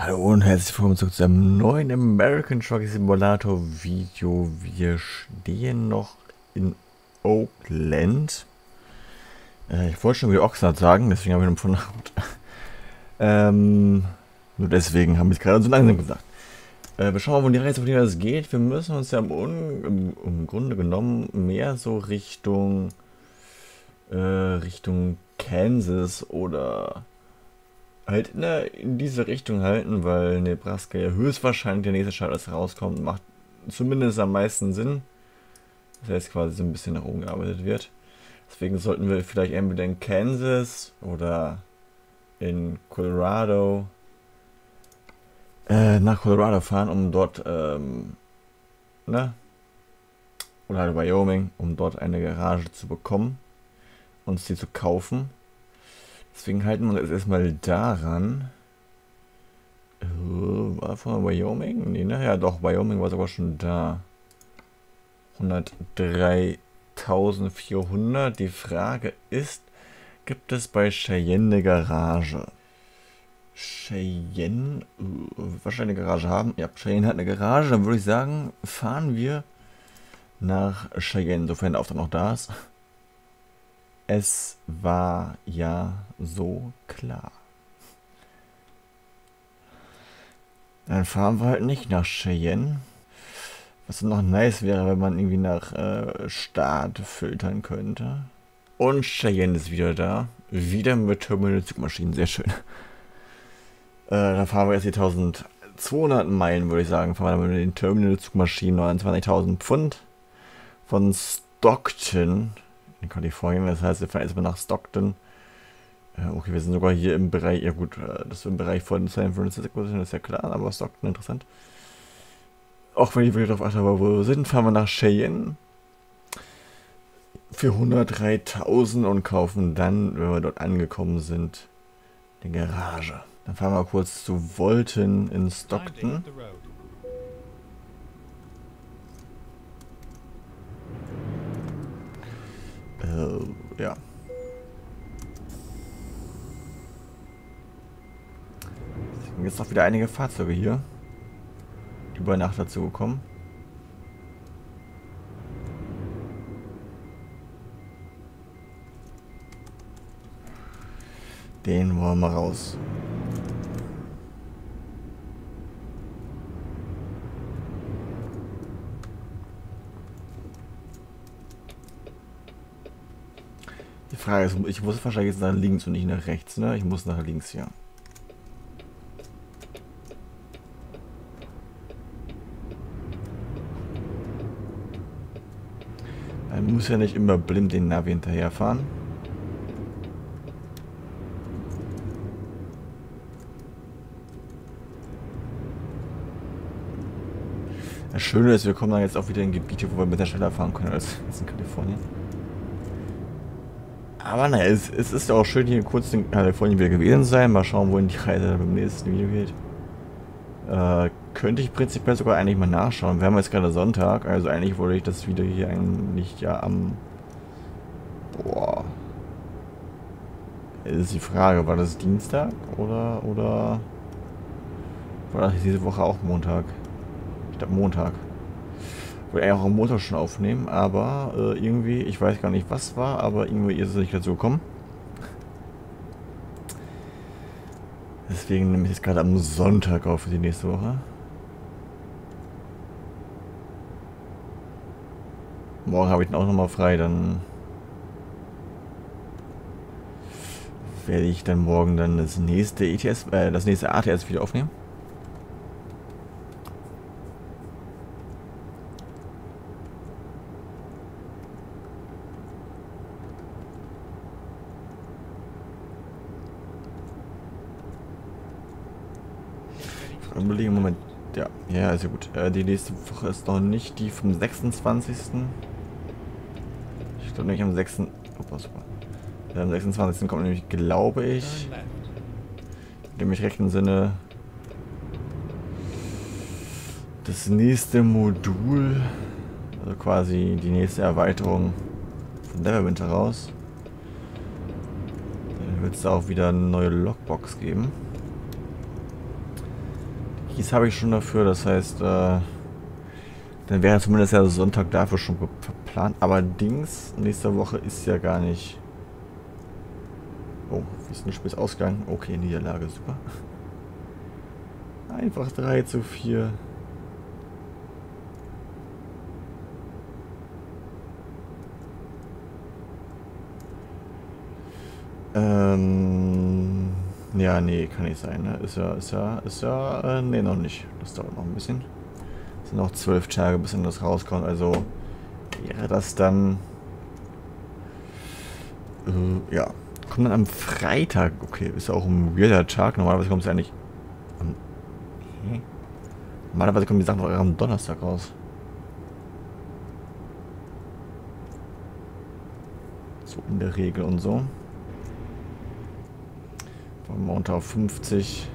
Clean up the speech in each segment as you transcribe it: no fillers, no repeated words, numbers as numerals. Hallo und herzlich willkommen zurück zu einem neuen American Truck Simulator Video. Wir stehen noch in Oakland. Ich wollte schon wieder Oxnard sagen, deswegen habe ich noch von nur deswegen haben wir es gerade so langsam gesagt. Wir schauen mal, wo die Reise von das geht. Wir müssen uns ja im Grunde genommen mehr so Richtung Richtung Kansas oder halt in diese Richtung halten, weil Nebraska ja höchstwahrscheinlich der nächste Stadt, als rauskommt, macht zumindest am meisten Sinn. Das heißt quasi so ein bisschen nach oben gearbeitet wird. Deswegen sollten wir vielleicht entweder in Kansas oder in Colorado nach Colorado fahren, um dort oder halt Wyoming, um dort eine Garage zu bekommen, uns die zu kaufen. Deswegen halten wir uns jetzt erstmal daran. War von Wyoming? Nee, naja, doch, Wyoming war sogar schon da. 103.400. Die Frage ist, gibt es bei Cheyenne eine Garage? Cheyenne, wahrscheinlich eine Garage haben. Ja, Cheyenne hat eine Garage. Dann würde ich sagen, fahren wir nach Cheyenne, sofern der Auftrag noch da ist. Es war ja so klar. Dann fahren wir halt nicht nach Cheyenne. Was noch nice wäre, wenn man irgendwie nach Staat filtern könnte. Und Cheyenne ist wieder da. Wieder mit Terminal-Zugmaschinen, sehr schön. Dann fahren wir jetzt die 1200 Meilen, würde ich sagen. Fahren wir mit den Terminal-Zugmaschinen 29.000 Pfund von Stockton. In Kalifornien, das heißt, wir fahren erstmal nach Stockton. Okay, wir sind sogar hier im Bereich, ja gut, das ist im Bereich von San Francisco, das ist ja klar, aber Stockton interessant. Auch wenn ich wirklich darauf achte, wo wir sind, fahren wir nach Cheyenne für 103.000 und kaufen dann, wenn wir dort angekommen sind, die Garage. Dann fahren wir kurz zu Wolton in Stockton. Ja. Es sind jetzt auch wieder einige Fahrzeuge hier über Nacht dazu gekommen. Den wollen wir raus. Die Frage ist, ich muss wahrscheinlich jetzt nach links und nicht nach rechts, ne? Ich muss nach links, ja. Man muss ja nicht immer blind den Navi hinterherfahren. Das Schöne ist, wir kommen dann jetzt auch wieder in Gebiete, wo wir besser schneller fahren können als in Kalifornien. Aber naja, es ist ja auch schön, hier kurz in Kalifornien wieder gewesen sein. Mal schauen, wohin die Reise beim nächsten Video geht. Könnte ich prinzipiell sogar eigentlich mal nachschauen. Wir haben jetzt gerade Sonntag, also eigentlich wollte ich das Video hier eigentlich ja am... Boah. Jetzt ist die Frage, war das Dienstag oder war das diese Woche auch Montag? Ich glaube Montag. Wollte eigentlich auch am Motor schon aufnehmen, aber irgendwie, ich weiß gar nicht was war, aber irgendwie ist es nicht dazu gekommen. Deswegen nehme ich jetzt gerade am Sonntag auf für die nächste Woche. Morgen habe ich dann auch nochmal frei, dann werde ich dann morgen dann das nächste ATS wieder aufnehmen. Überlegen, Moment, ja, ist ja gut. Die nächste Woche ist noch nicht die vom 26. Ich glaube nämlich am 6. Opa, super. Am 26. kommt nämlich, glaube ich, in dem rechten Sinne, das nächste Modul, also quasi die nächste Erweiterung von Neverwinter raus. Dann wird es da auch wieder eine neue Lockbox geben. Keys habe ich schon dafür, das heißt, dann wäre zumindest ja Sonntag dafür schon verplant. Allerdings, nächste Woche ist ja gar nicht... Oh, wie ist denn das Spiel ausgegangen? Okay, Niederlage, super. Einfach 3:4. Ja, nee, kann nicht sein, ne? Nee, noch nicht. Das dauert noch ein bisschen. Es sind noch 12 Tage, bis das rauskommt, also wäre das dann... ja, kommt dann am Freitag. Okay, ist auch ein weirder Tag. Normalerweise kommt es eigentlich... Normalerweise kommen die Sachen doch am Donnerstag raus. So in der Regel und so. Von Montag auf 50.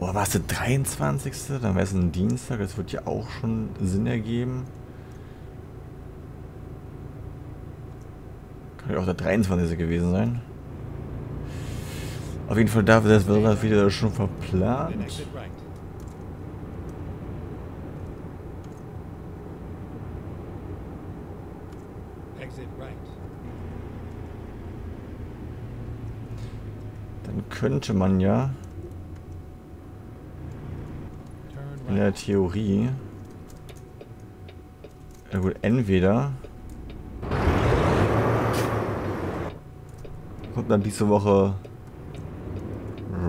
Boah, war es der 23.? Dann wäre es ein Dienstag. Das wird ja auch schon Sinn ergeben. Kann ja auch der 23. gewesen sein. Auf jeden Fall dafür, das wird das wieder schon verplant. Dann könnte man ja in der Theorie gut, entweder kommt dann diese Woche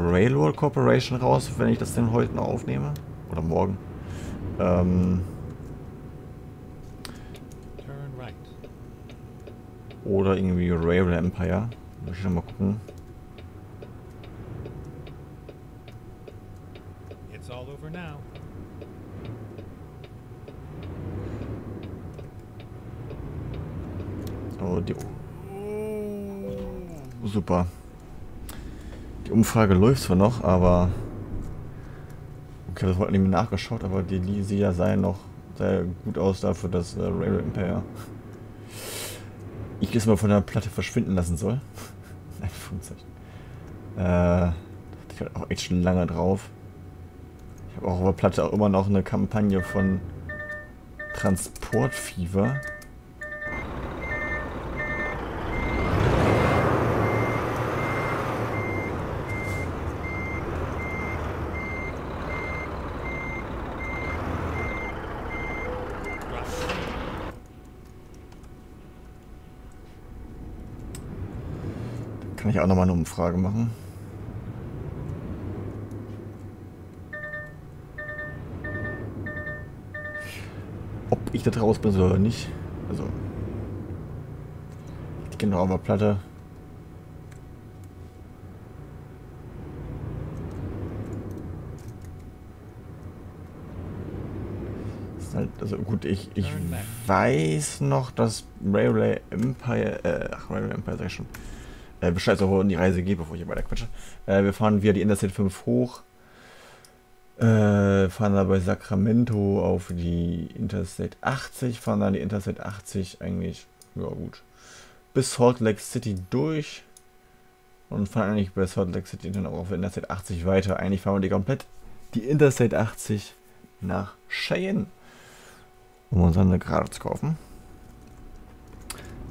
Railroad Corporation raus, wenn ich das denn heute noch aufnehme. Oder morgen. Oder irgendwie Railway Empire. Muss ich noch mal gucken. So, die... Super. Die Umfrage läuft zwar noch, aber... Okay, das wollten die mir nachgeschaut, aber die sieht ja sehr gut aus dafür, dass Railway Empire... Ich jetzt mal von der Platte verschwinden lassen soll. Nein, ich hatte auch echt schon lange drauf. Ich habe auch auf der Platte auch immer noch eine Kampagne von Transport Fever. Kann ich auch nochmal eine Umfrage machen. Ob ich da raus bin oder nicht. Also. Die genau auf der Platte. Ist halt, also gut, ich weiß noch, dass Railway Empire. Railway Empire sag ich schon. Bescheid, auch in die Reise geht, bevor ich weiter quatsche. Wir fahren wieder die Interstate 5 hoch. Fahren da bei Sacramento auf die Interstate 80. Fahren dann die Interstate 80 eigentlich, ja gut, bis Salt Lake City durch. Und fahren eigentlich bei Salt Lake City dann auch auf Interstate 80 weiter. Eigentlich fahren wir die komplett, die Interstate 80 nach Cheyenne. Um uns dann eine Gerade zu kaufen.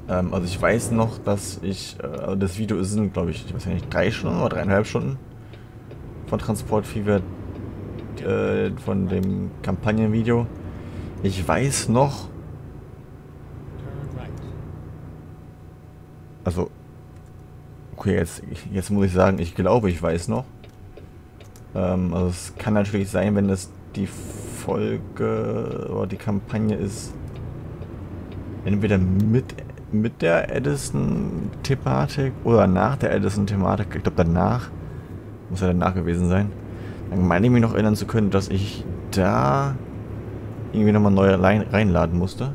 Also ich weiß noch, dass ich, also das Video sind, glaube ich, weiß ja nicht, 3 Stunden oder 3,5 Stunden von Transport Fever, von dem Kampagnenvideo. Ich weiß noch, also, okay, jetzt muss ich sagen, ich glaube, ich weiß noch. Also es kann natürlich sein, wenn das die Folge oder die Kampagne ist, entweder mit der Edison-Thematik oder nach der Edison-Thematik, ich glaube danach, muss ja danach gewesen sein, dann meine ich mich noch erinnern zu können, dass ich da irgendwie nochmal neu reinladen musste.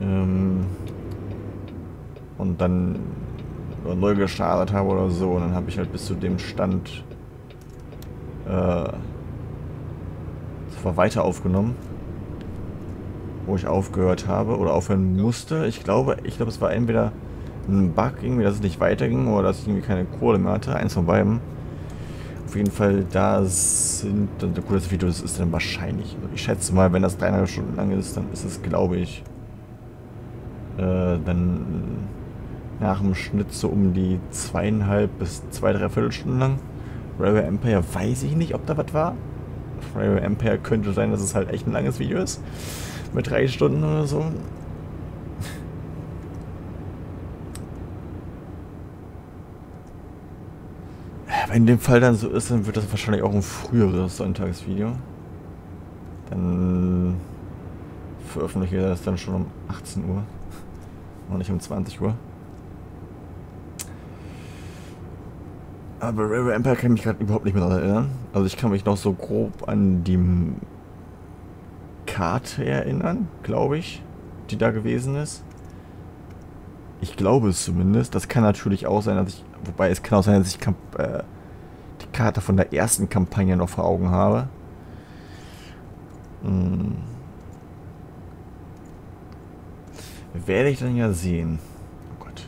Und dann neu gestartet habe oder so, und dann habe ich halt bis zu dem Stand das war weiter aufgenommen, wo ich aufgehört habe oder aufhören musste. Ich glaube, es war entweder ein Bug, irgendwie, dass es nicht weiterging, oder dass ich irgendwie keine Kohle mehr hatte. Eins von beiden. Auf jeden Fall, da sind, gut, das Video ist dann wahrscheinlich, ich schätze mal, wenn das 3,5 Stunden lang ist, dann ist es, glaube ich, dann nach dem Schnitt so um die 2,5 bis 3,75 Stunden lang. Railway Empire weiß ich nicht, ob da was war. Railway Empire könnte sein, dass es halt echt ein langes Video ist. Mit 3 Stunden oder so. Wenn in dem Fall dann so ist, dann wird das wahrscheinlich auch ein früheres Sonntagsvideo. Dann veröffentliche ich das dann schon um 18 Uhr. Und nicht um 20 Uhr. Aber Railway Empire kann ich mich gerade überhaupt nicht mehr daran erinnern. Also ich kann mich noch so grob an die Karte erinnern, glaube ich, die da gewesen ist. Ich glaube es zumindest. Das kann natürlich auch sein, dass ich... Wobei es kann auch sein, dass ich die Karte von der ersten Kampagne noch vor Augen habe. Hm. Werde ich dann ja sehen. Oh Gott.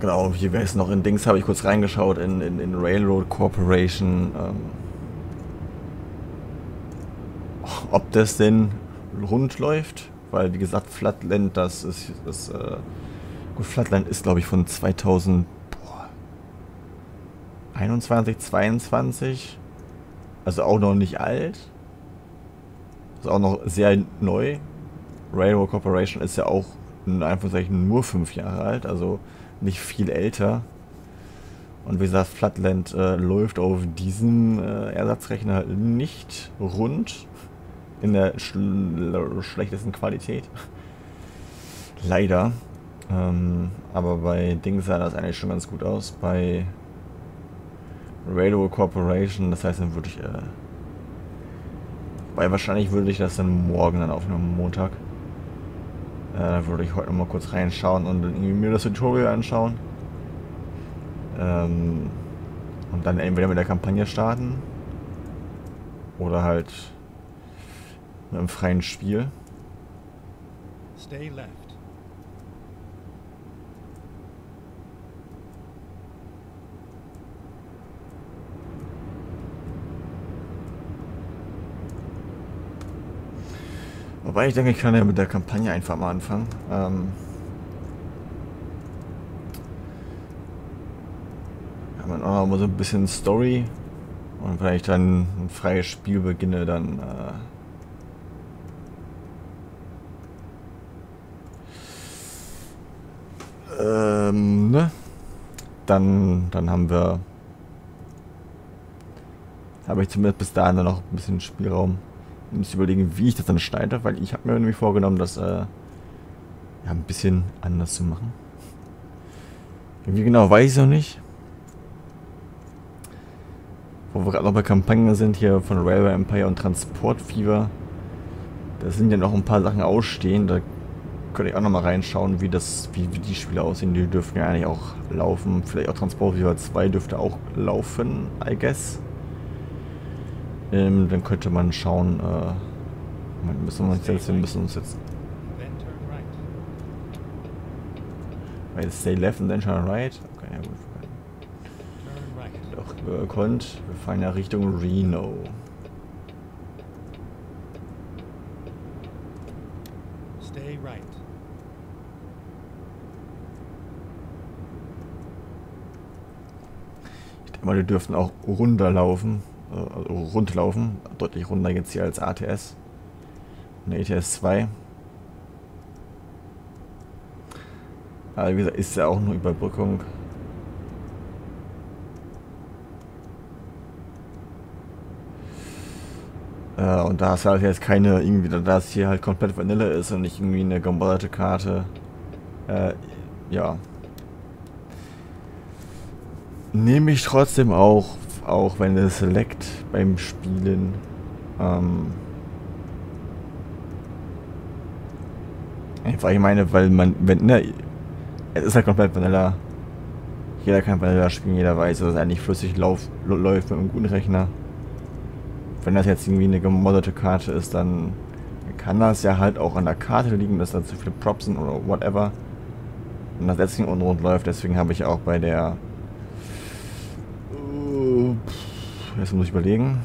Genau, hier wäre es noch in Dings, habe ich kurz reingeschaut, in Railroad Corporation. Ob das denn rund läuft, weil wie gesagt Flatland, das ist, gut, Flatland ist glaube ich von 2021, 22, also auch noch nicht alt, ist auch noch sehr neu. Railroad Corporation ist ja auch in Anführungszeichen nur 5 Jahre alt, also nicht viel älter. Und wie gesagt, Flatland läuft auf diesem Ersatzrechner nicht rund. In der schlechtesten Qualität. Leider. Aber bei Dings sah das eigentlich schon ganz gut aus. Bei Railway Corporation, das heißt, dann würde ich... weil wahrscheinlich würde ich das dann morgen dann aufnehmen, Montag. Da würde ich heute nochmal kurz reinschauen und mir das Tutorial anschauen. Und dann entweder mit der Kampagne starten. Oder halt... im freien Spiel. Stay left. Wobei ich denke, ich kann ja mit der Kampagne einfach mal anfangen. Kann man auch noch mal so ein bisschen Story und wenn ich dann ein freies Spiel beginne, dann ne? Dann haben wir... habe ich zumindest bis dahin dann noch ein bisschen Spielraum. Ich muss überlegen, wie ich das dann schneide, weil ich habe mir nämlich vorgenommen, das ja, ein bisschen anders zu machen. Wie genau, weiß ich noch nicht. Wo wir gerade noch bei Kampagnen sind, hier von Railway Empire und Transport Fever. Da sind ja noch ein paar Sachen ausstehen, da könnte ich auch nochmal reinschauen, wie die Spiele aussehen. Die dürfen ja eigentlich auch laufen. Vielleicht auch Transport Fever 2 dürfte auch laufen, I guess. Dann könnte man schauen, wir müssen uns jetzt... Weil stay left and then turn right. Okay, ja gut. Doch, gekonnt. Wir fahren ja Richtung Reno. Weil die dürften auch runterlaufen, also rundlaufen, deutlich runter jetzt hier als ATS, eine ETS 2. Aber wie gesagt, ist ja auch nur Überbrückung. Und da es halt jetzt keine, irgendwie, da es hier halt komplett Vanille ist und nicht irgendwie eine gemoderte Karte, ja. Nehme ich trotzdem auch wenn der Select beim Spielen ich meine, weil man, wenn, ne, es ist halt komplett Vanilla, Jeder kann Vanilla spielen, jeder weiß, dass es eigentlich flüssig läuft mit einem guten Rechner. Wenn das jetzt irgendwie eine gemoddete Karte ist, dann kann das ja halt auch an der Karte liegen, dass da zu viele Props sind oder whatever. Und das letztlich unrund läuft, deswegen habe ich auch bei der... Jetzt muss ich überlegen.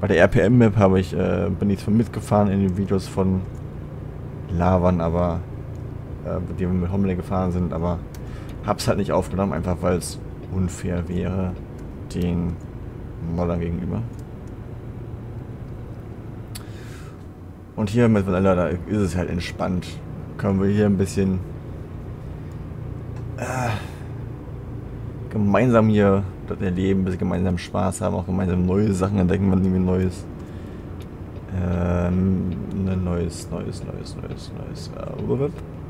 Bei der RPM-Map habe ich, bin ich zwar mitgefahren in den Videos von Lavan, aber die wir mit Homley gefahren sind, aber hab's halt nicht aufgenommen, einfach weil es unfair wäre den Modder gegenüber. Und hier mit Vanilla, da ist es halt entspannt. Können wir hier ein bisschen gemeinsam hier das erleben, ein bisschen gemeinsam Spaß haben, auch gemeinsam neue Sachen entdecken, wenn irgendwie Neues.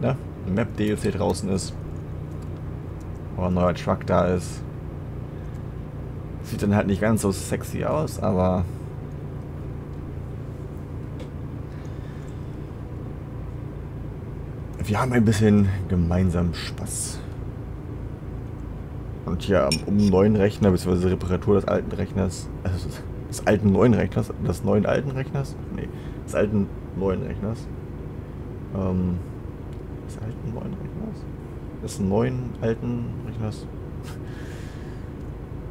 Ne? Map DLC draußen ist. Oder ein neuer Truck da ist. Sieht dann halt nicht ganz so sexy aus, aber... Wir haben ein bisschen gemeinsam Spaß. Und hier um einen neuen Rechner, bzw. Reparatur des alten Rechners, also des alten neuen Rechners, des neuen alten Rechners? Nee, des alten neuen Rechners. Des alten neuen Rechners? Des neuen alten Rechners?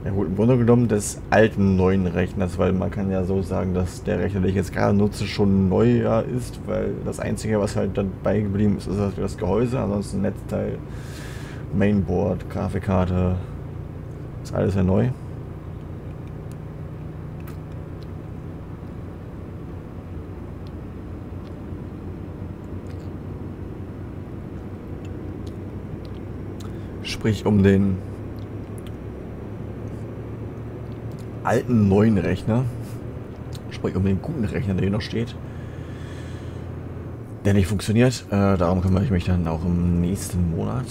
Ja gut, im Grunde genommen des alten neuen Rechners, weil man kann ja so sagen, dass der Rechner, den ich jetzt gerade nutze, schon neuer ist, weil das einzige, was halt dann beigeblieben ist, ist halt das Gehäuse, ansonsten Netzteil, Mainboard, Grafikkarte, ist alles ja neu. Sprich, um den alten neuen Rechner, sprich um den guten Rechner, der hier noch steht, der nicht funktioniert. Darum kümmere ich mich dann auch im nächsten Monat.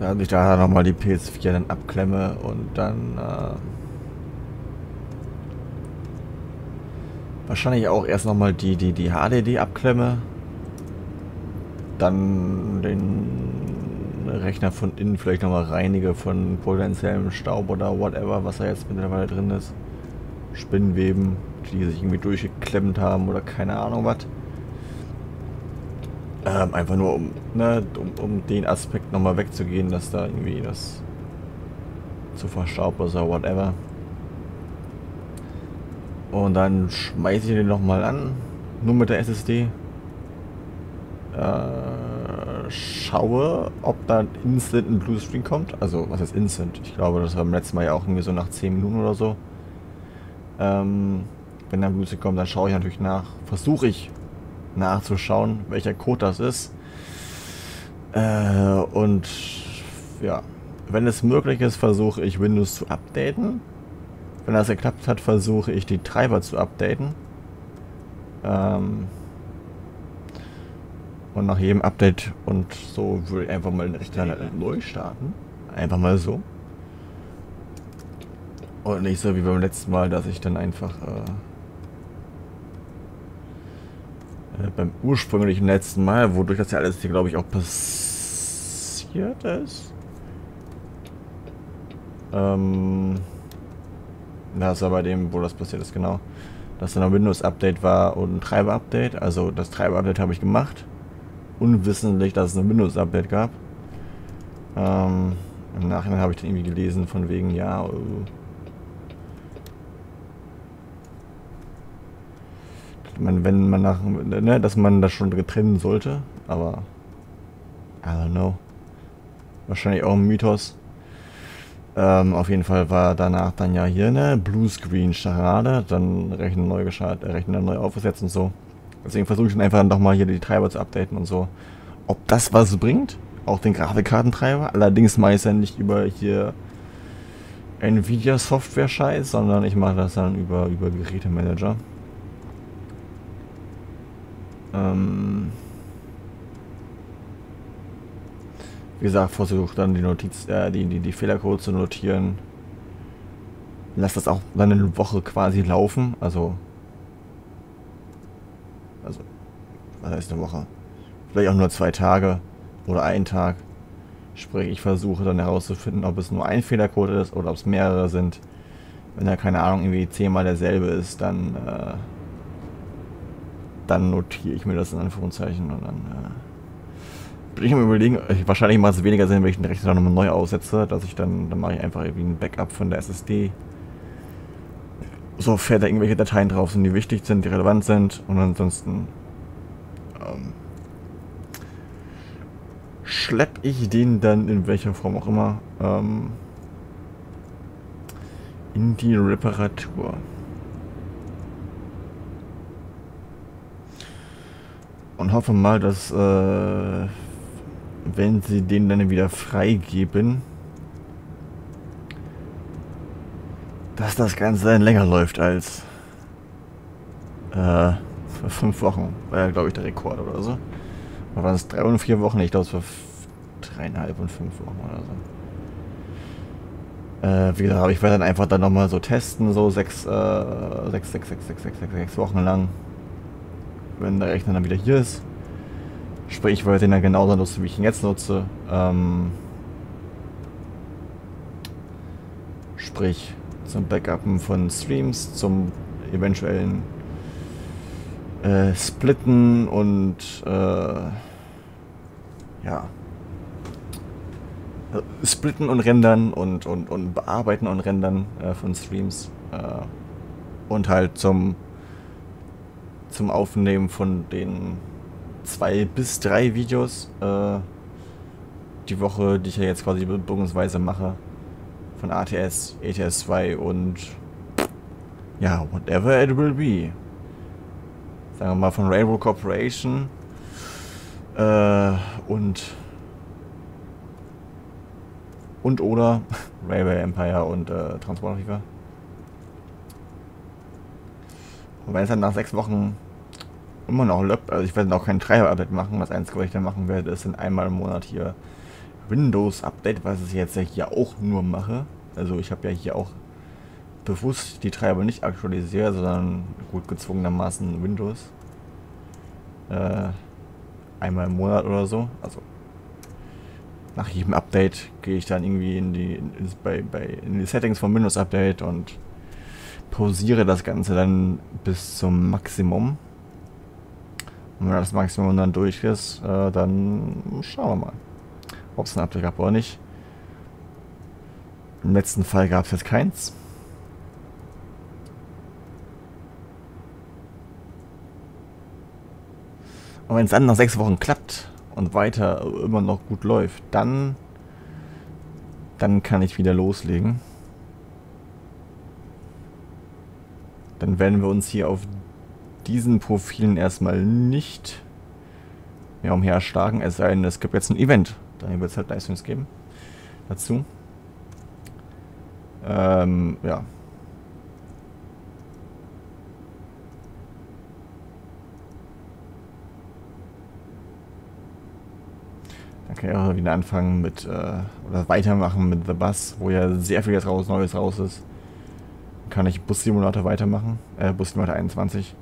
Dass ich da nochmal die PS4 dann abklemme und dann wahrscheinlich auch erst nochmal die HDD abklemme, dann den Rechner von innen vielleicht nochmal reinige von potenziellem Staub oder whatever, was da jetzt mittlerweile drin ist. Spinnweben, die sich irgendwie durchgeklemmt haben oder keine Ahnung was. Einfach nur um den Aspekt nochmal wegzugehen, dass da irgendwie das zu verstaubt ist oder whatever. Und dann schmeiße ich den nochmal an, nur mit der SSD. Schaue, ob da instant ein Blue Screen kommt. Also, was heißt instant? Ich glaube, das war beim letzten Mal ja auch irgendwie so nach 10 Minuten oder so. Wenn da ein Blue Screen kommt, dann schaue ich natürlich nach, versuche ich nachzuschauen, welcher Code das ist. Und ja, wenn es möglich ist, versuche ich Windows zu updaten. Wenn das geklappt hat, versuche ich die Treiber zu updaten. Und nach jedem Update und so würde ich einfach mal den Rechner neu starten. Einfach mal so. Und nicht so wie beim letzten Mal, dass ich dann einfach beim ursprünglichen letzten Mal, wodurch das ja alles hier, glaube ich, auch passiert ist. Das war bei dem, wo das passiert ist, genau. Dass dann ein Windows-Update war und ein Treiber-Update. Also das Treiber-Update habe ich gemacht. Unwissentlich, dass es ein Windows-Update gab. Im Nachhinein habe ich dann irgendwie gelesen, von wegen, ja... wenn man nach, dass man das schon trennen sollte, aber I don't know. Wahrscheinlich auch ein Mythos. Auf jeden Fall war danach dann ja hier eine Blue Screen Charade, dann Rechner neu geschaltet, Rechner neu aufgesetzt und so. Deswegen versuche ich dann einfach nochmal hier die Treiber zu updaten und so. Ob das was bringt, auch den Grafikkartentreiber. Allerdings mache ich es ja nicht über hier Nvidia Software Scheiß, sondern ich mache das dann über Gerätemanager. Wie gesagt, versuche dann die Fehlercode zu notieren. Lass das auch dann eine Woche quasi laufen. Also was heißt eine Woche? Vielleicht auch nur 2 Tage oder 1 Tag. Sprich, ich versuche dann herauszufinden, ob es nur ein Fehlercode ist oder ob es mehrere sind. Wenn da, keine Ahnung, irgendwie 10-mal derselbe ist, dann, dann notiere ich mir das in Anführungszeichen und dann bin ich am Überlegen, wahrscheinlich macht es weniger Sinn, wenn ich den Rechner nochmal neu aussetze, dass ich dann mache ich einfach irgendwie ein Backup von der SSD. Sofern da irgendwelche Dateien drauf sind, die wichtig sind, die relevant sind und ansonsten schleppe ich den dann in welcher Form auch immer in die Reparatur. Und hoffe mal, dass wenn sie den dann wieder freigeben, dass das Ganze dann länger läuft als 5 Wochen. War ja, glaube ich, der Rekord oder so. Oder waren es 3 und 4 Wochen? Ich glaube, es war 3,5 und 5 Wochen oder so. Wie gesagt, ich werde dann einfach dann nochmal so testen, so 6 Wochen lang. Wenn der Rechner dann wieder hier ist. Sprich, ich werde den dann genauso nutzen, wie ich ihn jetzt nutze. Sprich, zum Backuppen von Streams, zum eventuellen Splitten und ja. Also Splitten und Rendern und Bearbeiten und Rendern von Streams. Und halt zum Aufnehmen von den 2 bis 3 Videos die Woche, die ich ja jetzt quasi bildungsweise mache, von ATS, ETS 2 und ja, whatever it will be. Sagen wir mal von Railroad Corporation und oder Railway Empire und Transport Fever. Und wenn es dann nach 6 Wochen immer noch löppt, also ich werde dann auch kein Treiber-Update machen, das Einzige, was ich dann machen werde, ist dann einmal im Monat hier Windows-Update, was ich jetzt ja hier auch nur mache. Also ich habe ja hier auch bewusst die Treiber nicht aktualisiert, sondern gut gezwungenermaßen Windows. Einmal im Monat oder so. Also nach jedem Update gehe ich dann irgendwie in die Settings vom Windows-Update und pausiere das Ganze dann bis zum Maximum. Und wenn das Maximum dann durch ist, dann schauen wir mal, ob es ein Update gab oder nicht. Im letzten Fall gab es jetzt keins. Und wenn es dann nach 6 Wochen klappt und weiter immer noch gut läuft, dann kann ich wieder loslegen. Dann werden wir uns hier auf diesen Profilen erstmal nicht mehr umherschlagen, es sei denn, es gibt jetzt ein Event. Dann wird es halt Livestreams geben dazu. Ja. Dann kann ich auch wieder anfangen mit, oder weitermachen mit The Bus, wo ja sehr viel Neues raus ist. Dann kann ich Bus-Simulator weitermachen, Bus-Simulator 21.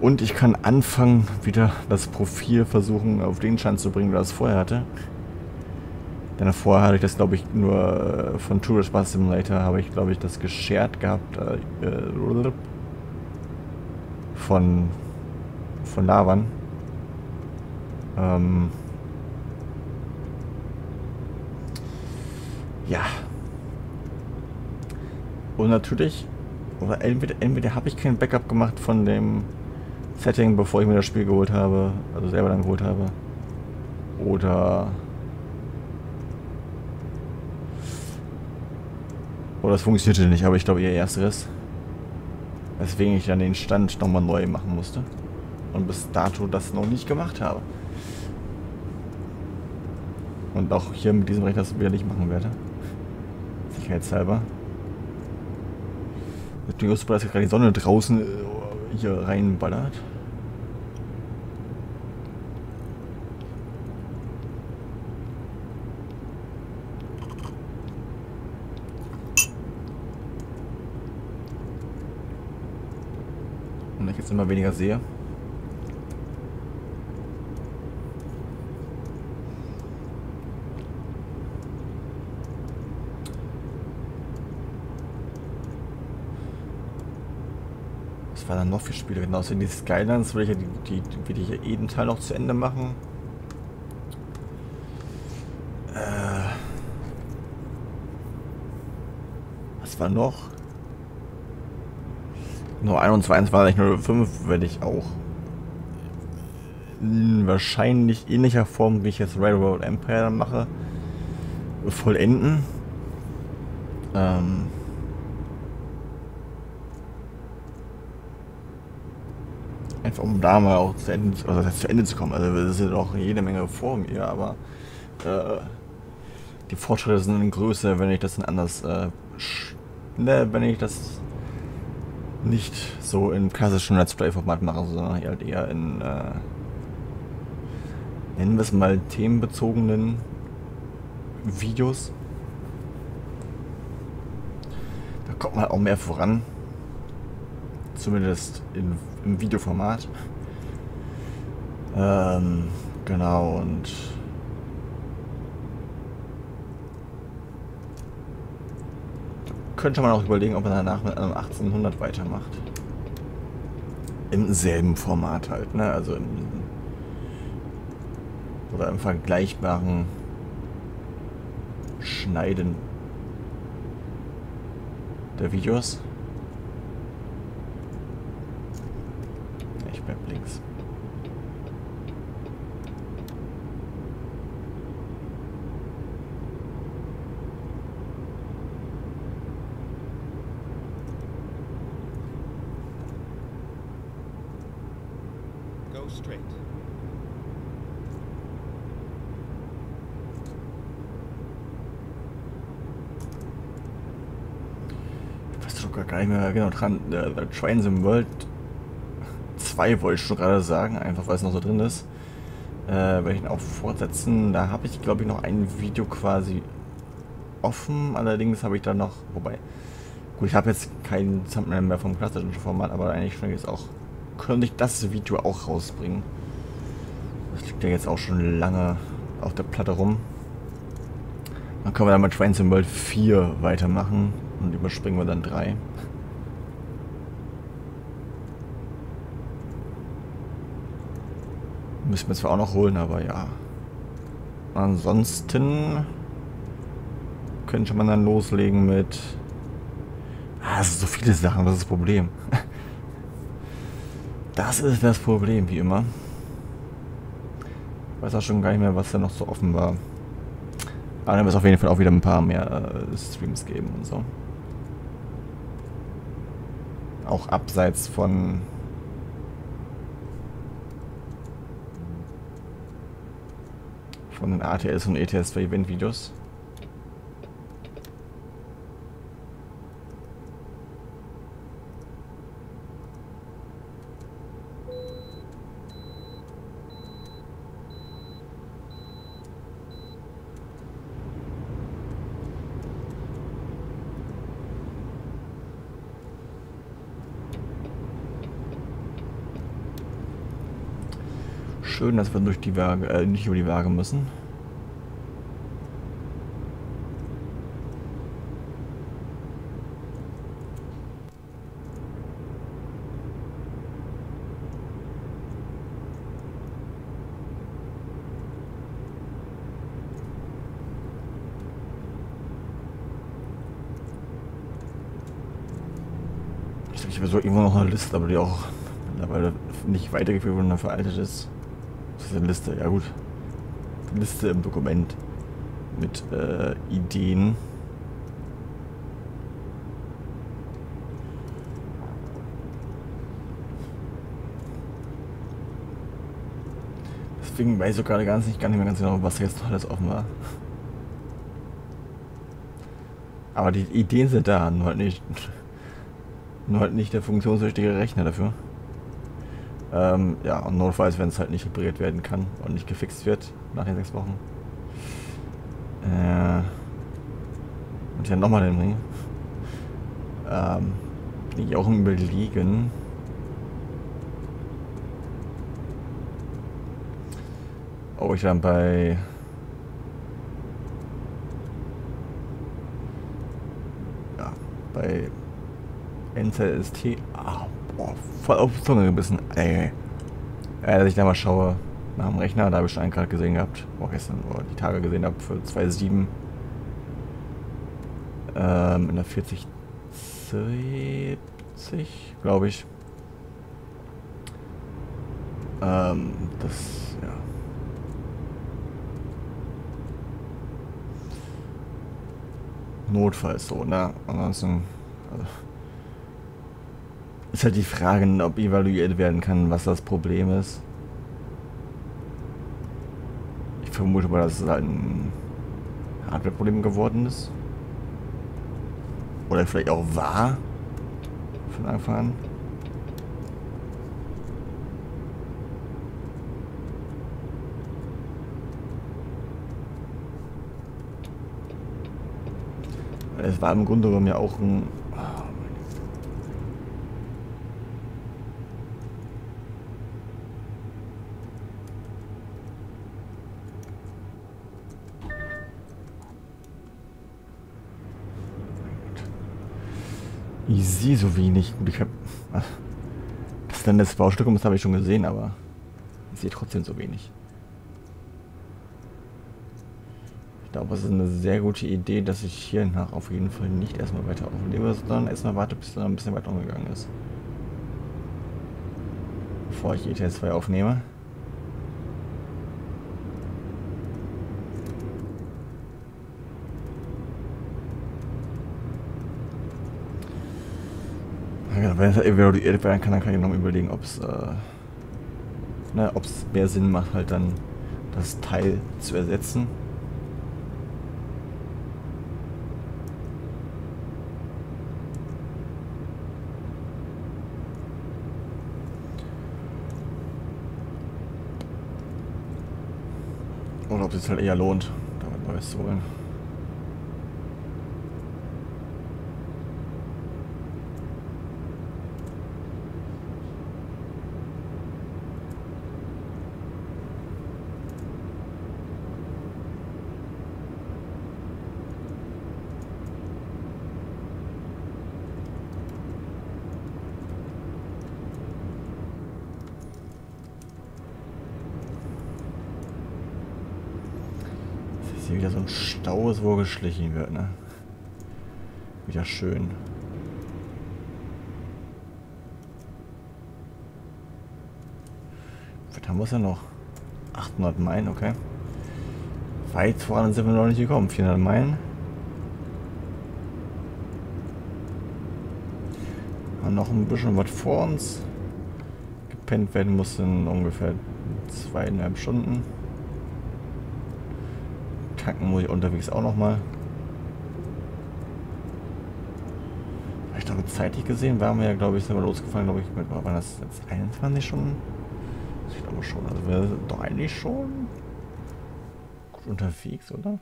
Und ich kann anfangen, wieder das Profil versuchen, auf den Stand zu bringen, wie das vorher hatte. Denn vorher hatte ich das, glaube ich, nur von Tourist Bus Simulator, habe ich, glaube ich, das geshared gehabt. Von Lavan. Ja. Und natürlich, oder entweder habe ich kein Backup gemacht von dem Setting, bevor ich mir das Spiel geholt habe, also selber dann geholt habe. Oder es funktionierte nicht, aber ich glaube eher ersteres. Weswegen ich dann den Stand nochmal neu machen musste. Und bis dato das noch nicht gemacht habe. Und auch hier mit diesem Rechner das wieder nicht machen werde. Sicherheitshalber. Natürlich ist super, dass gerade die Sonne draußen hier reinballert. Und ich jetzt immer weniger sehe. was war da noch für Spiele? Genau, so in die Skylands will ich ja will ich ja jeden Teil noch zu Ende machen. Was war noch? Nur 21 war eigentlich nur 5, werde ich auch wahrscheinlich ähnlicher Form, wie ich jetzt Railroad Empire dann mache, vollenden. Einfach um da mal auch zu Ende, also das heißt zu Ende zu kommen. Also es ist ja doch jede Menge vor mir, aber die Fortschritte sind größer, wenn ich das dann anders, wenn ich das nicht so im klassischen Let's Play-Format mache, sondern halt eher in, nennen wir es mal, themenbezogenen Videos. Da kommt man auch mehr voran. Zumindest im Videoformat. Genau, und da könnte man auch überlegen, ob man danach mit einem 1800 weitermacht. Im selben Format halt, ne? Also oder im vergleichbaren Schneiden der Videos. Links. Go straight. Ich weiß doch gar nicht mehr genau dran. The Trains in World 2 wollte ich schon gerade sagen, einfach weil es noch so drin ist. Werde ich ihn auch fortsetzen. Da habe ich, glaube ich, noch ein Video quasi offen. Allerdings habe ich da noch, wobei, gut, ich habe jetzt kein Thumbnail mehr vom klassischen Format, aber eigentlich schon jetzt auch, könnte ich das Video auch rausbringen. Das liegt ja jetzt auch schon lange auf der Platte rum. Dann können wir dann mit Trains in World 4 weitermachen und überspringen wir dann 3. Müssen wir zwar auch noch holen, aber ja. Ansonsten könnte man dann loslegen mit... Ah, es sind so viele Sachen, das ist das Problem. Das ist das Problem, wie immer. Ich weiß auch schon gar nicht mehr, was da noch so offen war. Aber dann wird es auf jeden Fall auch wieder ein paar mehr Streams geben und so. Auch abseits von... von den ATS und ETS 2 Event Videos. Schön, dass wir durch die Waage, nicht über die Waage müssen. Ich glaube, ich habe so irgendwo noch eine Liste, aber die auch mittlerweile nicht weitergeführt wurde und veraltet ist. Das ist eine Liste, ja gut. Liste im Dokument mit Ideen. Deswegen weiß ich gerade gar nicht mehr ganz genau, was jetzt noch alles offen war. Aber die Ideen sind da, nur halt nicht der funktionsfähige Rechner dafür. Ja, und notfalls, wenn es halt nicht repariert werden kann und nicht gefixt wird nach den 6 Wochen. Und ich dann nochmal den Ring. Bin ich auch im Überlegen. Oh, ich dann bei... Ja, bei NZST... Ah, Boah, voll auf die Zunge gebissen. Ey. Als ich da mal schaue nach dem Rechner, da habe ich schon einen gerade gesehen gehabt. Boah, gestern, oder die Tage gesehen habe für 2.7. In der 4070, glaube ich. Das, ja. Notfalls so, ne? Ansonsten also ist halt die Frage, ob evaluiert werden kann, was das Problem ist. Ich vermute mal, dass es halt ein Hardware-Problem geworden ist. Oder vielleicht auch war. Von Anfang an. Es war im Grunde genommen ja auch ein... Oh, mein Gott. Ich sehe so wenig. Gut, ich habe... Das ist dann das Baustück, das habe ich schon gesehen, aber... Ich sehe trotzdem so wenig. Ich glaube, es ist eine sehr gute Idee, dass ich hier nach auf jeden Fall nicht erstmal weiter auflebe, sondern erstmal warte, bis es ein bisschen weiter umgegangen ist. Bevor ich ETS 2 aufnehme. Ja, wenn es evaluiert werden kann, dann kann ich noch überlegen, ob es mehr Sinn macht, halt dann das Teil zu ersetzen. Ob es halt eher lohnt, damit Neues zu holen. Wieder so ein Stau ist, wo geschlichen wird, ne? Wieder schön. Was haben wir ja noch? 800 Meilen, okay. Weit voran sind wir noch nicht gekommen. 400 Meilen. Haben noch ein bisschen was vor uns. Gepennt werden muss in ungefähr 2,5 Stunden. Tanken muss ich unterwegs auch nochmal. Ich glaube, zeitlich gesehen waren wir ja, glaube ich, sind wir losgefahren, glaube ich, mit, waren das jetzt 21 Stunden? Ich glaube schon, also wir sind doch eigentlich schon gut unterwegs, oder?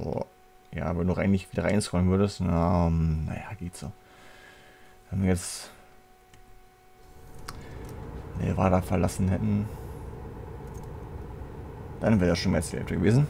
So. Ja, wenn du eigentlich wieder reinscrollen würdest, naja, geht so. Wenn wir jetzt Nevada verlassen hätten, dann wäre das schon Metz Electric gewesen.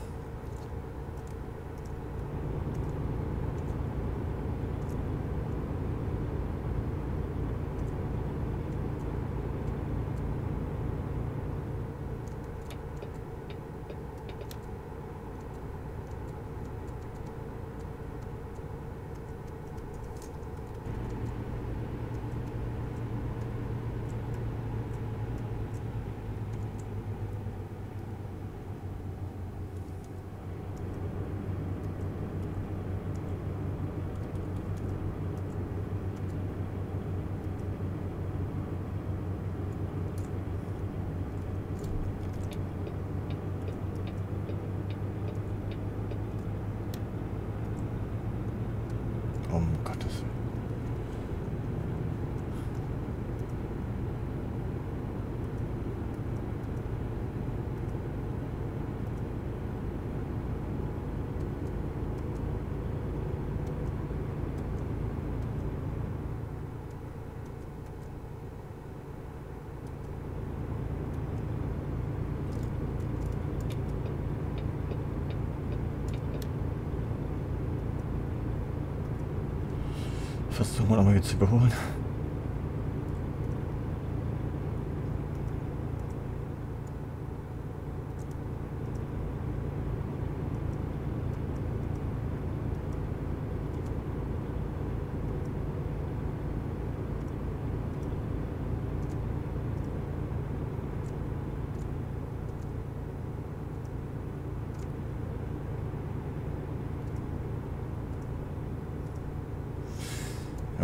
Versuchen wir nochmal hier zu überholen.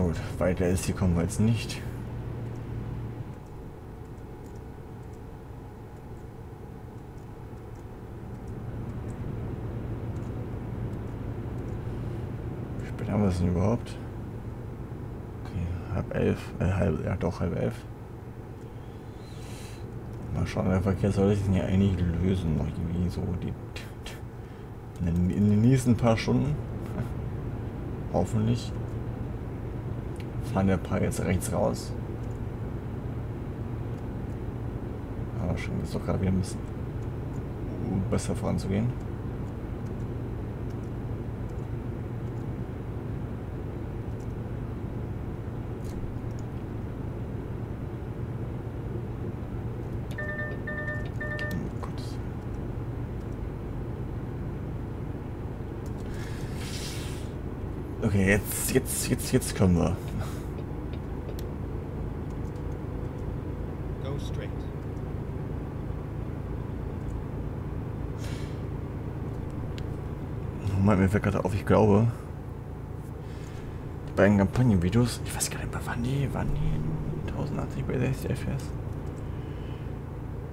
gut, weiter ist, hier kommen wir jetzt nicht. Wie spät haben wir es denn überhaupt? Okay, halb elf. Mal schauen, der Verkehr soll sich denn ja eigentlich lösen, noch irgendwie so in den nächsten paar Stunden. Hoffentlich. Fahren wir ein paar jetzt rechts raus. Aber schon ist doch gerade wieder ein bisschen, um besser voranzugehen. Okay, jetzt können wir. Go straight. Moment, mir fällt gerade auf, ich glaube, die beiden Kampagnenvideos, ich weiß gar nicht mehr, waren die 1080 bei 60 FPS?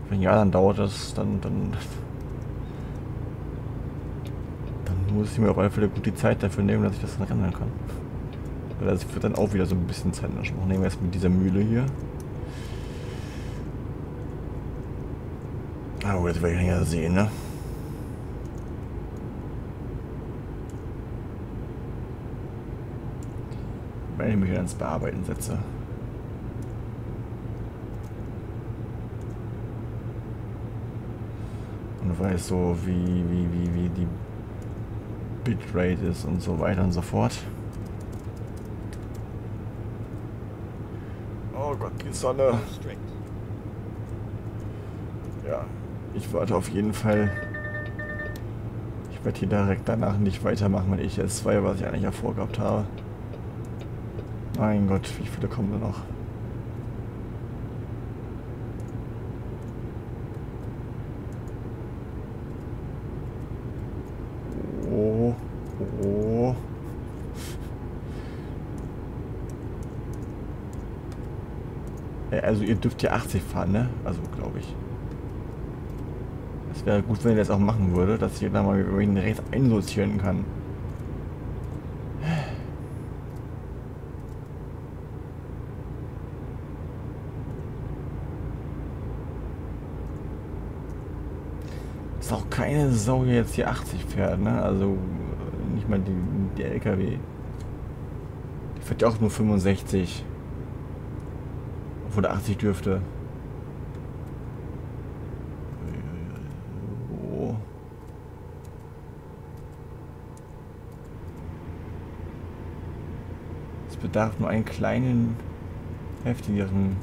Wenn ja, dann dauert das, dann muss ich mir auf alle Fälle gut die Zeit dafür nehmen, dass ich das dann rendern kann. Weil das wird dann auch wieder so ein bisschen Zeit in Anspruch nehmen, erst mit dieser Mühle hier. Ah gut, das werde ich länger sehen, ne? Wenn ich mich ans Bearbeiten setze. Und weiß so, wie die Bitrate ist und so weiter und so fort. Oh Gott, die Sonne. Ja, ich warte auf jeden Fall. Ich werde hier direkt danach nicht weitermachen mit ETS 2, was ich eigentlich ja vorgehabt habe. Mein Gott, wie viele kommen da noch? Also ihr dürft ja 80 fahren, ne? Also glaube ich. Es wäre gut, wenn ihr das auch machen würde, dass jeder mal über den rechts einsortieren kann. Ist auch keine Sau jetzt hier 80 fährt, ne? Also nicht mal der LKW. Der fährt ja auch nur 65. Obwohl der 80 dürfte. Oh. Es bedarf nur einen kleinen, heftigeren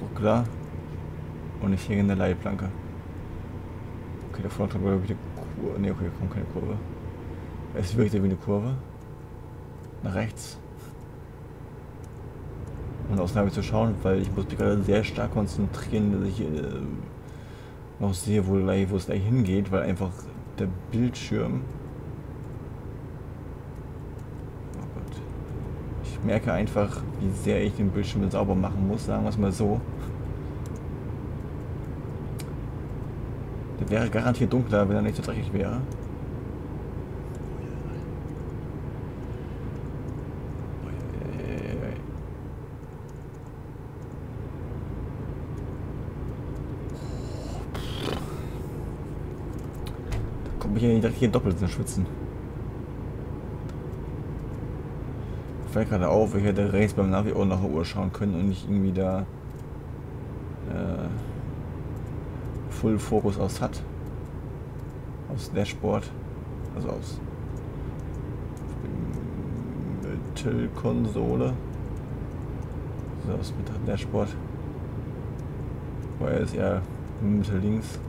Ruckler und ich hänge in der Leitplanke. Okay, da vorne kommt wieder Kurve. Ne, okay, da kommt keine Kurve. Es wirkt ja wie eine Kurve. Nach rechts. Und Ausnahme zu schauen, weil ich muss mich gerade sehr stark konzentrieren, dass ich noch sehe, wo es gleich hingeht, weil einfach der Bildschirm... Oh Gott. Ich merke einfach, wie sehr ich den Bildschirm sauber machen muss, sagen wir es mal so. Der wäre garantiert dunkler, wenn er nicht so dreckig wäre. Ich dachte, hier doppelt sind Schwitzen. Fällt gerade auf, ich hätte rechts beim Navi auch nach der Uhr schauen können und nicht irgendwie da Full Fokus aus hat. Aufs Dashboard. Also aus Mittelkonsole. So, aus dem Dashboard. Weil er ist ja mittel links.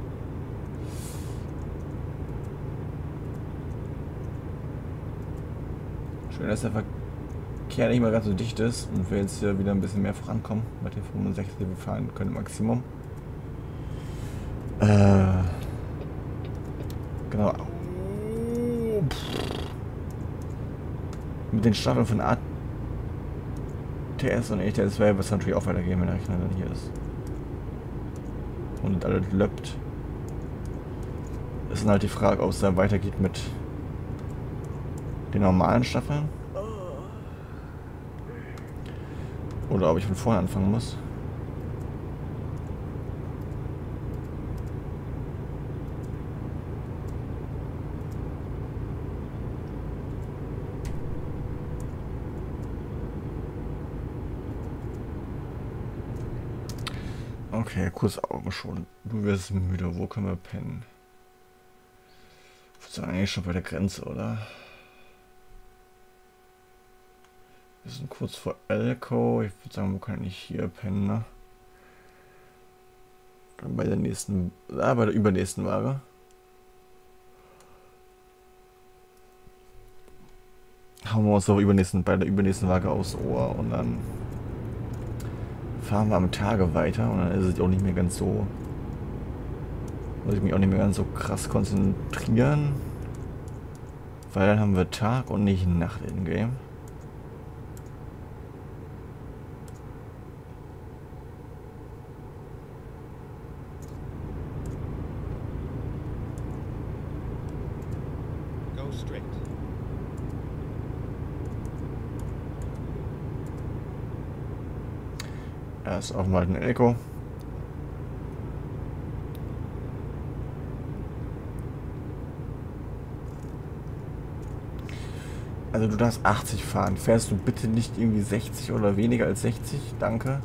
Dass der Verkehr nicht mal ganz so dicht ist und wir jetzt hier wieder ein bisschen mehr vorankommen bei den 65, die wir fahren können, Maximum. Genau. Mit den Startungen von ETS und ETS 2 wird es natürlich auch weitergehen, wenn der Rechner dann hier ist. Und alles löppt. Ist dann halt die Frage, ob es dann weitergeht mit den normalen Staffeln. Oder ob ich von vorne anfangen muss. Okay, kurz Augen schon. Du wirst müde. Wo können wir pennen? Wir sind eigentlich schon bei der Grenze, oder? Wir sind kurz vor Elko. Ich würde sagen, wir können nicht hier pennen, ne? Dann bei der nächsten... Ah, bei der übernächsten Ware. Hauen wir uns doch bei der übernächsten Ware aufs Ohr und dann... fahren wir am Tage weiter und dann ist es auch nicht mehr ganz so... muss ich mich auch nicht mehr ganz so krass konzentrieren. Weil dann haben wir Tag und nicht Nacht in Game. Erst auf dem alten Echo. Also du darfst 80 fahren. Fährst du bitte nicht irgendwie 60 oder weniger als 60? Danke.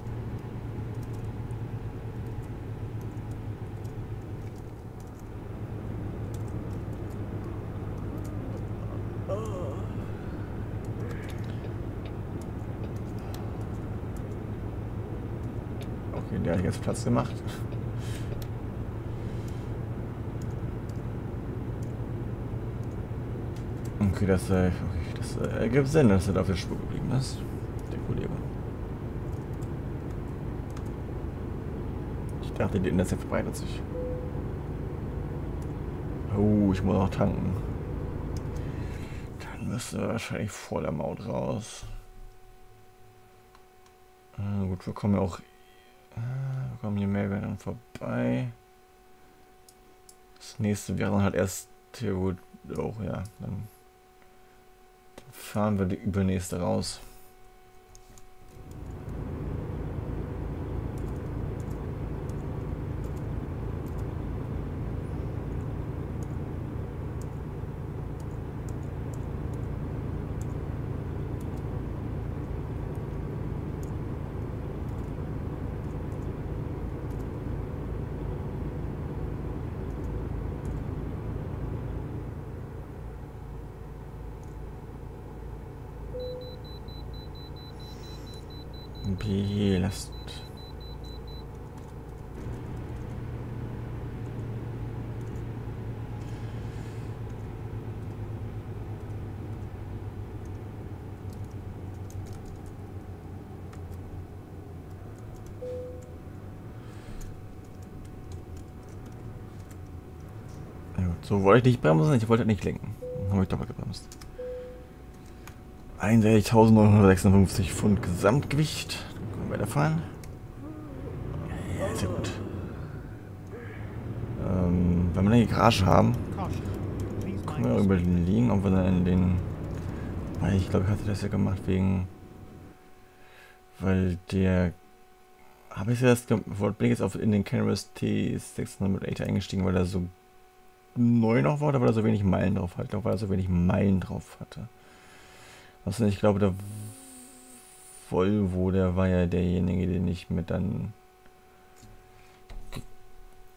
Okay, der hat jetzt Platz gemacht. Okay, das ergibt Sinn, dass er auf der Spur geblieben ist, der Kollege. Ich dachte, die Internet verbreitet sich. Oh, ich muss noch tanken. Dann müsste wahrscheinlich vor der Maut raus. Gut, wir kommen ja auch... wir kommen hier mehr dann vorbei. Das nächste wäre dann halt erst... gut, auch ja, dann... fahren wir die übernächste raus. Belast. So wollte ich nicht bremsen, ich wollte nicht lenken. Dann habe ich doch mal gebremst. 1.956 Pfund Gesamtgewicht. Dann können wir weiterfahren. Ja, sehr gut. Wenn wir eine Garage haben, können wir überlegen, ob wir dann in den... Weil ich glaube, ich hatte das ja gemacht wegen... Weil der... Habe ich ja das gemacht? Bin ich jetzt auf in den Canvas T608 eingestiegen, weil da so neu noch war oder weil er so wenig Meilen drauf hatte? Weil er so wenig Meilen drauf hatte. Also ich glaube, der Volvo, der war ja derjenige, den ich mir dann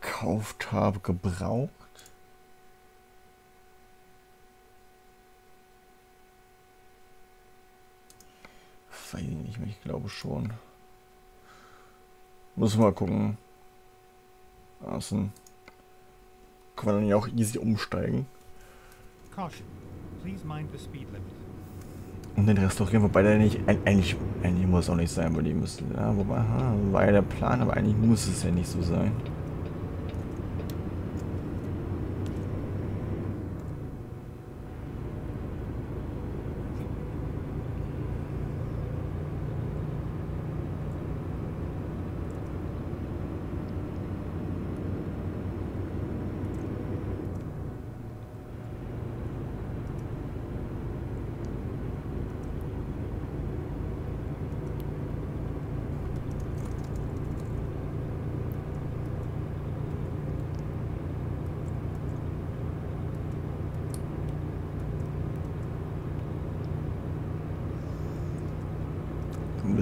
gekauft habe, gebraucht. Weiß ich nicht mehr, ich glaube schon. Muss mal gucken. Außen. Kann man dann ja auch easy umsteigen. Caution. Please mind the speed limit. Und den restaurieren, wobei der nicht, eigentlich muss es auch nicht sein, weil die müssen, ja, wobei, aha, war ja der Plan, aber eigentlich muss es ja nicht so sein.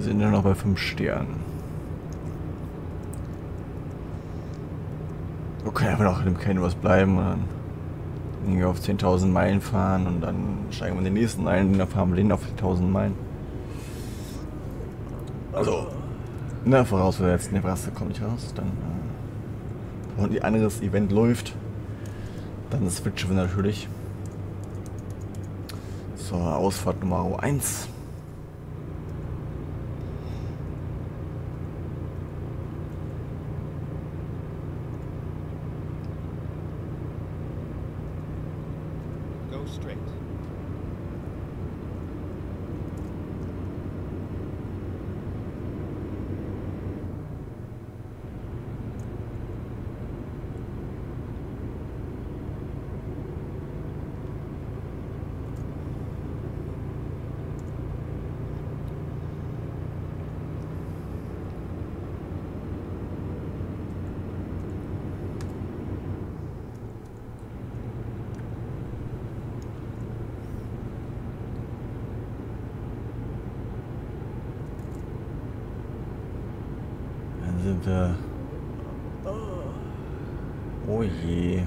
sind ja noch bei 5 Sternen. Okay, aber noch in dem Canvas bleiben und dann auf 10.000 Meilen fahren und dann steigen wir den nächsten ein und dann fahren wir den auf 10.000 Meilen. Also, na, vorausgesetzt, Nebraska kommt nicht raus, dann und ein anderes Event läuft, dann switchen wir natürlich zur Ausfahrt Nummer 1. Oh je.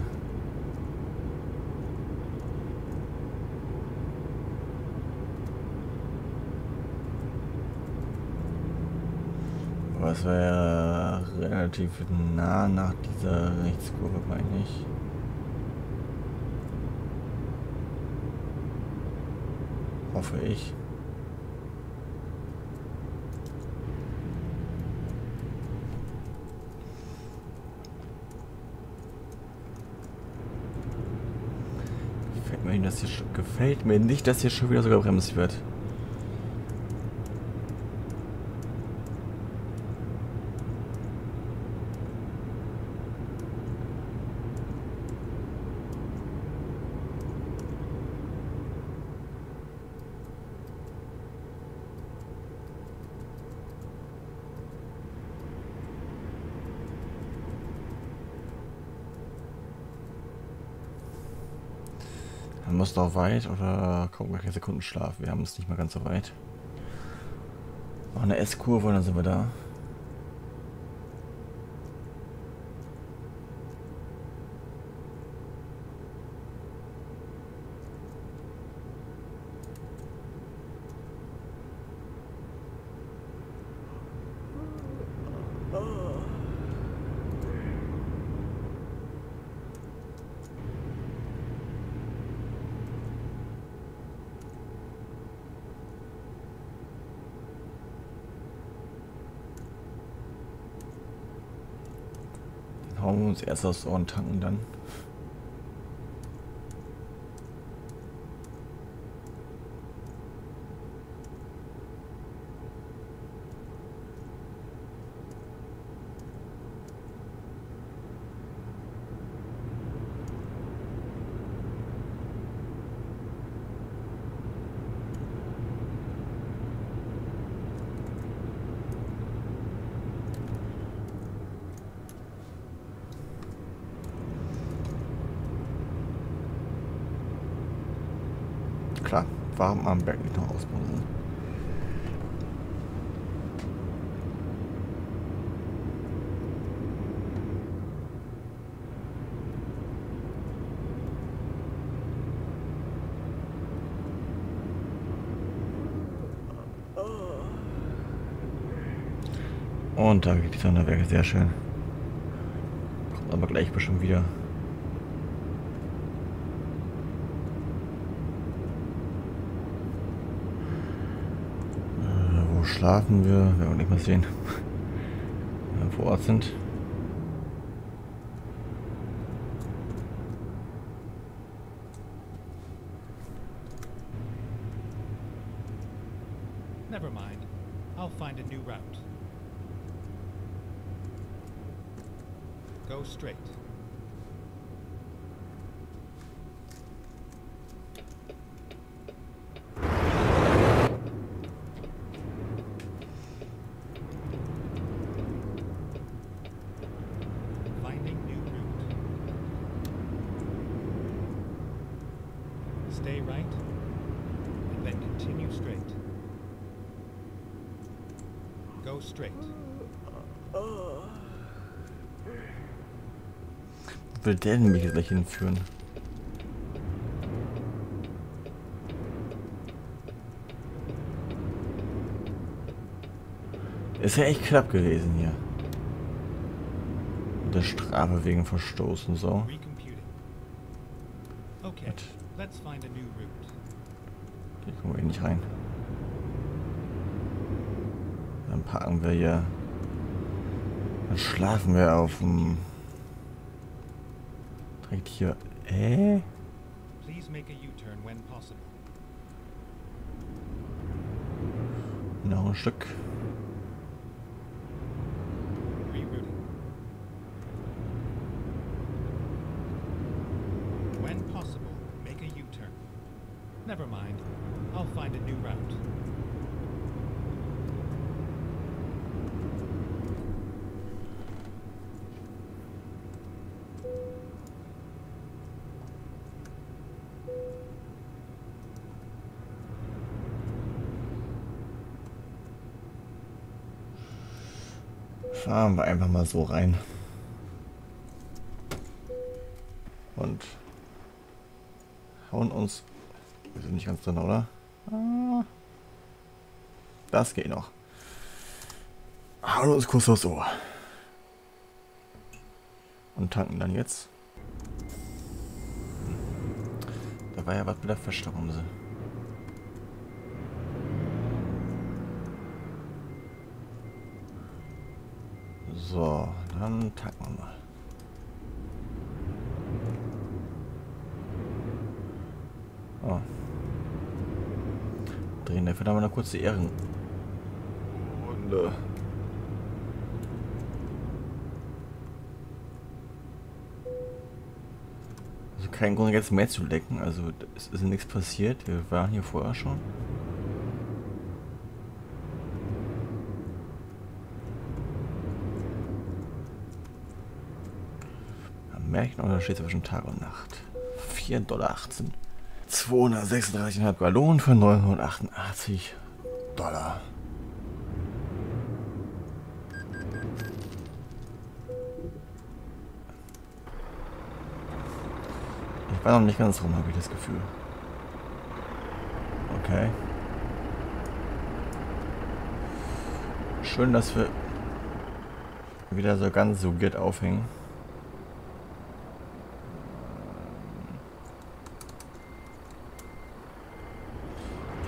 Aber es wäre relativ nah nach dieser Rechtskurve, meine ich. Hoffe ich. Das hier gefällt mir nicht, dass hier schon wieder sogar bremst wird. Muss doch weit oder kommt gar kein Sekundenschlaf. Wir haben es nicht mal ganz so weit. Noch eine S-Kurve und dann sind wir da. Hauen wir uns erst aufs Ohr und tanken dann. Klar, warum am Berg nicht noch ausbremsen? Und da geht die Sonderwerke, sehr schön. Kommt aber gleich bestimmt wieder. Schlafen wir, werden wir nicht mal sehen, wenn wir vor Ort sind. Never mind. I'll find a new route. Go straight. Stay right and then continue straight. Go straight. Wo will der denn mich jetzt gleich hinführen? Ist ja echt knapp gewesen hier. Unter Strafe wegen Verstoßen, so. Okay, hier kommen wir eh nicht rein. Dann parken wir hier. Dann schlafen wir auf dem... Direkt hier. Noch ein Stück. Never mind. I'll find a new route. Fahren wir einfach mal so rein. Und hauen uns. Wir sind nicht ganz drin, oder? Das geht noch. Hallo, ist kurz aufs Ohr. Und tanken dann jetzt. Da war ja was mit der Verstaubrumse. So, dann tanken wir mal. Oh. Drehen, dafür haben wir eine kurze Ehrenrunde. Also kein Grund jetzt mehr zu lecken, also es ist nichts passiert, wir waren hier vorher schon. Am Märchenunterschied zwischen Tag und Nacht. $4,18. 236,5 Gallonen für $988. Ich war noch nicht ganz rum, habe ich das Gefühl. Okay. Schön, dass wir wieder so ganz sugiert aufhängen.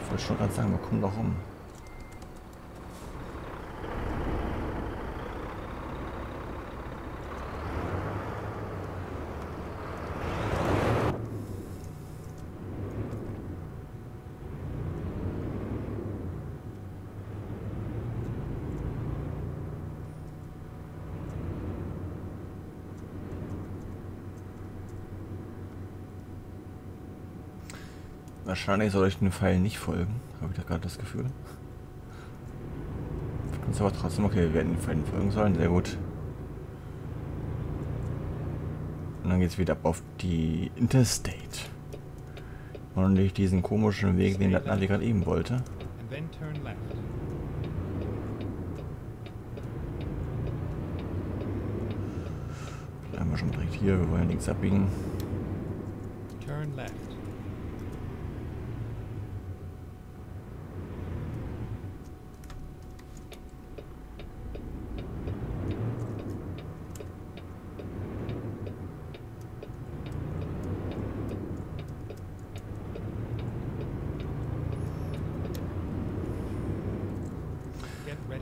Ich wollte schon gerade sagen, wir kommen doch rum. Wahrscheinlich soll ich den Pfeil nicht folgen, habe ich da gerade das Gefühl. Wir können es aber trotzdem, okay, wir werden den Pfeilen folgen sollen, sehr gut. Und dann geht es wieder ab auf die Interstate. Und durch diesen komischen Weg, den der Navi gerade eben wollte. Bleiben wir schon direkt hier, wir wollen links abbiegen.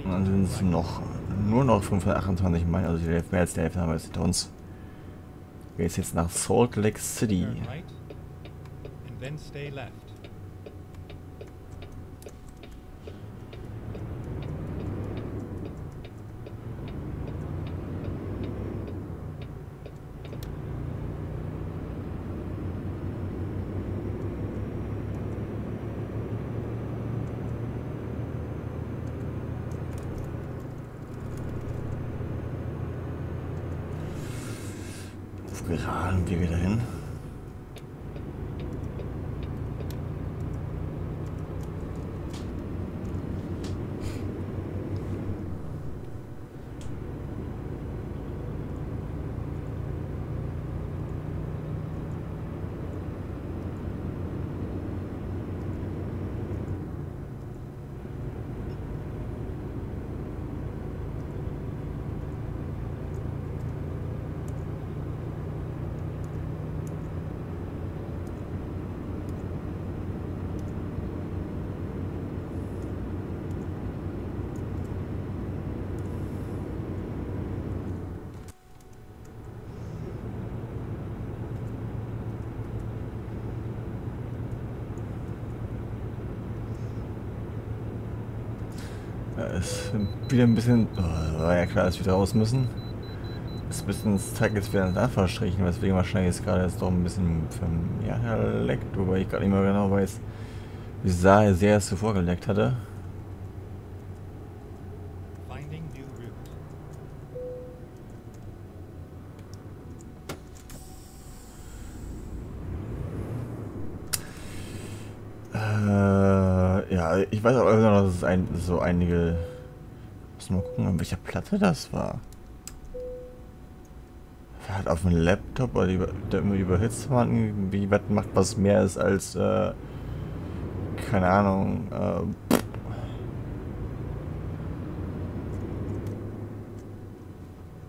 Dann sind es nur noch 528 Meilen, also mehr als die Hälfte haben wir jetzt hinter uns. Geht jetzt nach Salt Lake City. Geraden wir wieder hin. ist wieder ein bisschen... Oh, war ja klar, dass wir raus müssen. Das Zeug ist wieder in den Anfall gestrichen, weswegen wahrscheinlich ist gerade jetzt doch ein bisschen geleckt, wobei ich gerade nicht mehr genau weiß, wie sehr es zuvor geleckt hatte. Ja, ich weiß auch immer noch, dass es so einige... Muss mal gucken, an welcher Platte das war. Hat auf dem Laptop oder der immer überhitzt war, wie was macht, was mehr ist als keine Ahnung.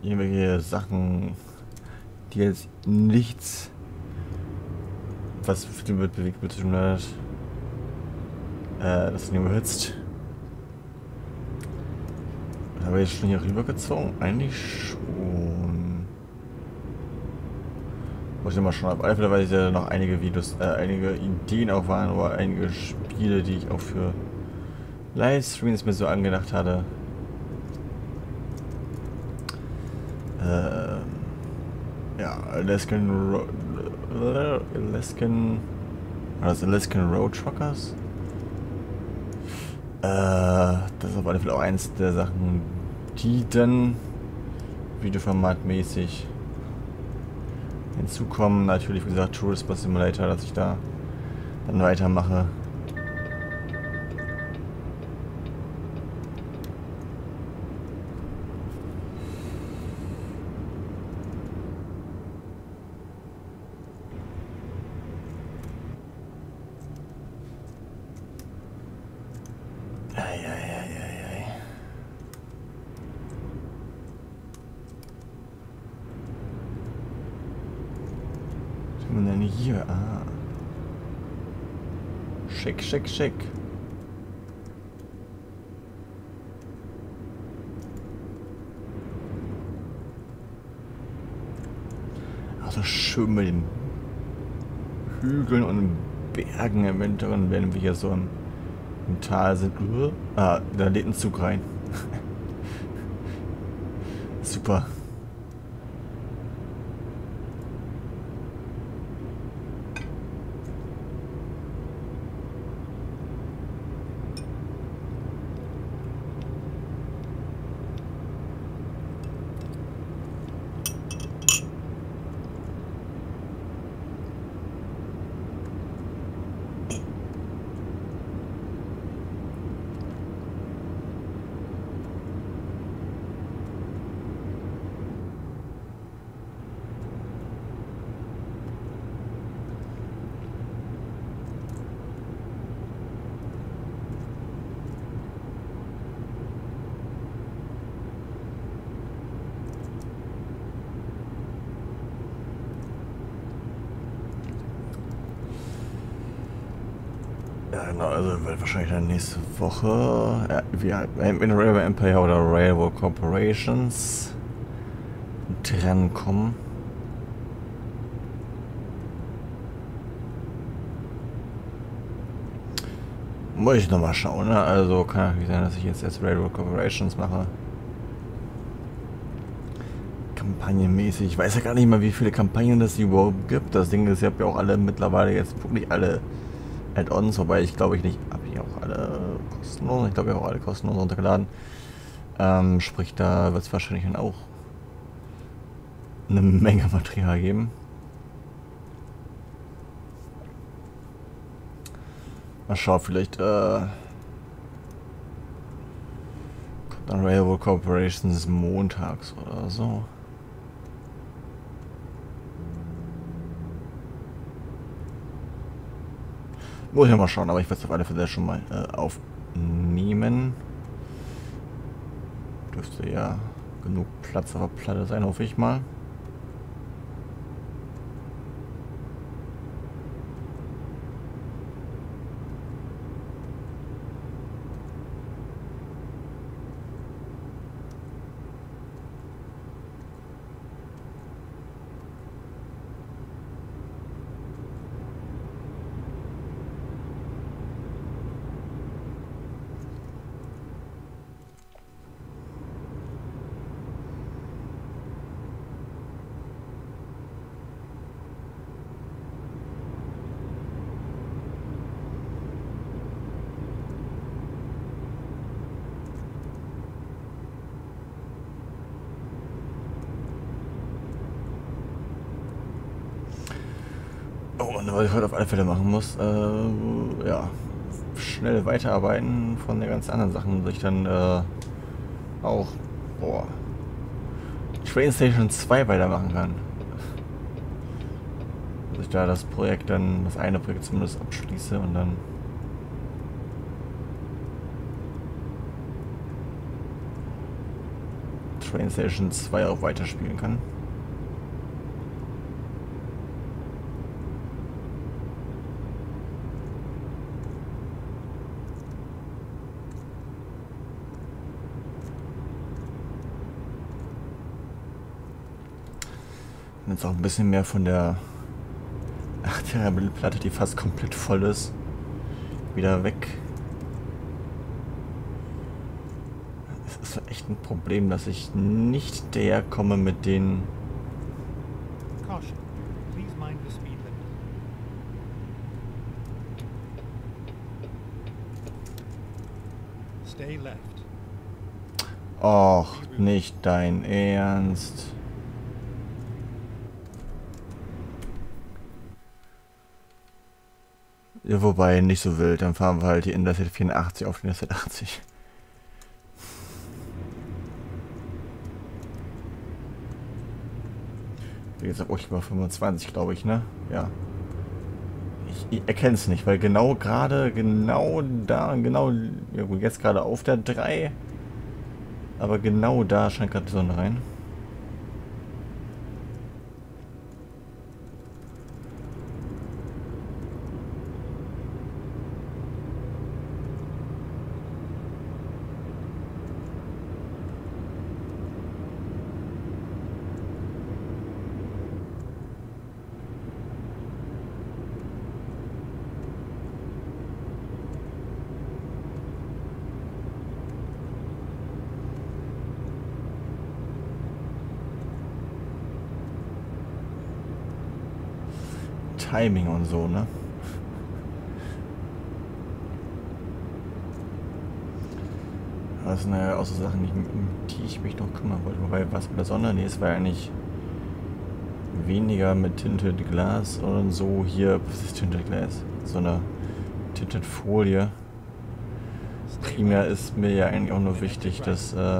Irgendwelche Sachen, die jetzt nichts, was viel mit Bewegung zu tun hat, das nicht überhitzt. Habe ich schon hier rübergezogen? Eigentlich schon. Muss ich immer schon ab. Einfach weil ja noch einige Videos, einige Ideen auch waren oder einige Spiele, die ich auch für Livestreams mir so angedacht hatte. Ja, Alaskan Road Truckers. Das ist auf alle Fälle auch eins der Sachen, die dann videoformatmäßig hinzukommen. Natürlich, wie gesagt, Tourist Bus Simulator, dass ich da dann weitermache. Schick, schick. Also schön mit den Hügeln und Bergen im Hinteren, wenn wir hier so im Tal sind. Ah, da lädt ein Zug rein. Super. Also wird wahrscheinlich dann nächste Woche in Railway Empire oder Railroad Corporations dran kommen. Muss ich nochmal schauen, ne? Also kann natürlich sein, dass ich jetzt erst Railroad Corporations mache. Kampagnenmäßig. Ich weiß ja gar nicht mal, wie viele Kampagnen das überhaupt gibt. Das Ding ist, ich habe ja auch alle mittlerweile jetzt wirklich alle Add-ons, wobei ich glaube ich nicht, habe ich auch alle kostenlos, runtergeladen. Sprich, da wird es wahrscheinlich dann auch eine Menge Material geben. Mal schauen, vielleicht kommt dann Railroad Corporations montags oder so. Muss ich mal schauen, aber ich werde es auf alle Fälle schon mal aufnehmen. Dürfte ja genug Platz auf der Platte sein, hoffe ich mal. Oh Mann, was ich heute auf alle Fälle machen muss, ja, schnell weiterarbeiten von der ganzen anderen Sachen, dass ich dann auch, boah, Train Station 2 weitermachen kann. Dass ich da das Projekt dann, das eine Projekt zumindest abschließe und dann... Train Station 2 auch weiterspielen kann. Jetzt auch ein bisschen mehr von der 8er-Mittelplatte, die fast komplett voll ist, wieder weg. Es ist echt ein Problem, dass ich nicht daherkomme mit den... Och, nicht dein Ernst. Ja, wobei, nicht so wild, dann fahren wir halt die Interstate 84 auf die Interstate 80. Jetzt habe ich mal 25, glaube ich, ne? Ja. Ich erkenne es nicht, weil genau gerade, genau da, genau, ja gut, jetzt gerade auf der 3, aber genau da scheint gerade die Sonne rein. Timing und so, ne? Das sind ja auch so Sachen, die ich mich noch kümmern wollte. Wobei, was mit der Sonne? Nee, es war eigentlich weniger mit Tinted Glas und so hier. Was ist Tinted Glas? So eine Tinted Folie. Primär ist mir ja eigentlich auch nur wichtig, dass hier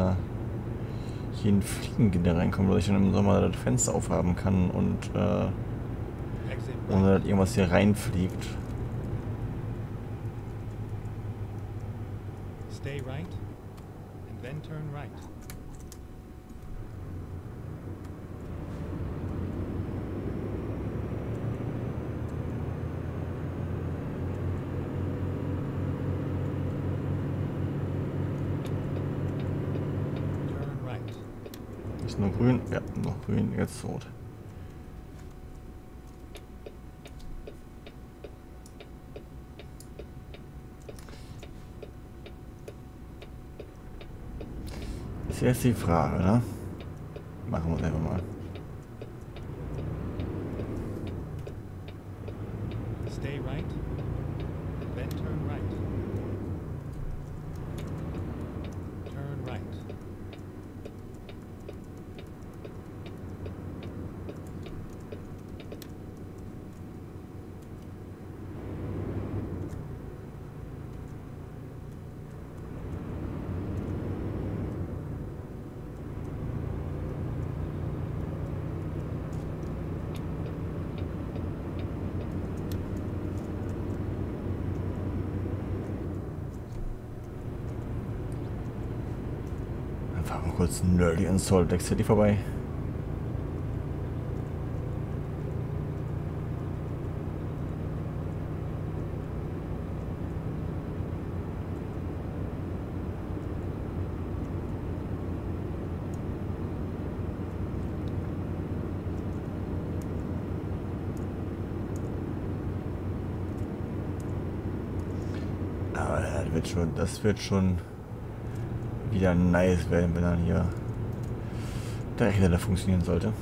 ein Fliegengitter reinkommt, dass ich dann im Sommer das Fenster aufhaben kann und ohne dass irgendwas hier reinfliegt. Stay right and then turn right. Turn right. Ist nur grün? Ja, noch grün, jetzt rot. Jetzt die Frage, ne? Machen wir es einfach mal. Stay right, then turn right. Turn right. Kurz nerdy in Salt Lake City vorbei. Aber das wird schon wieder nice werden, wenn dann hier der Rechner da funktionieren sollte.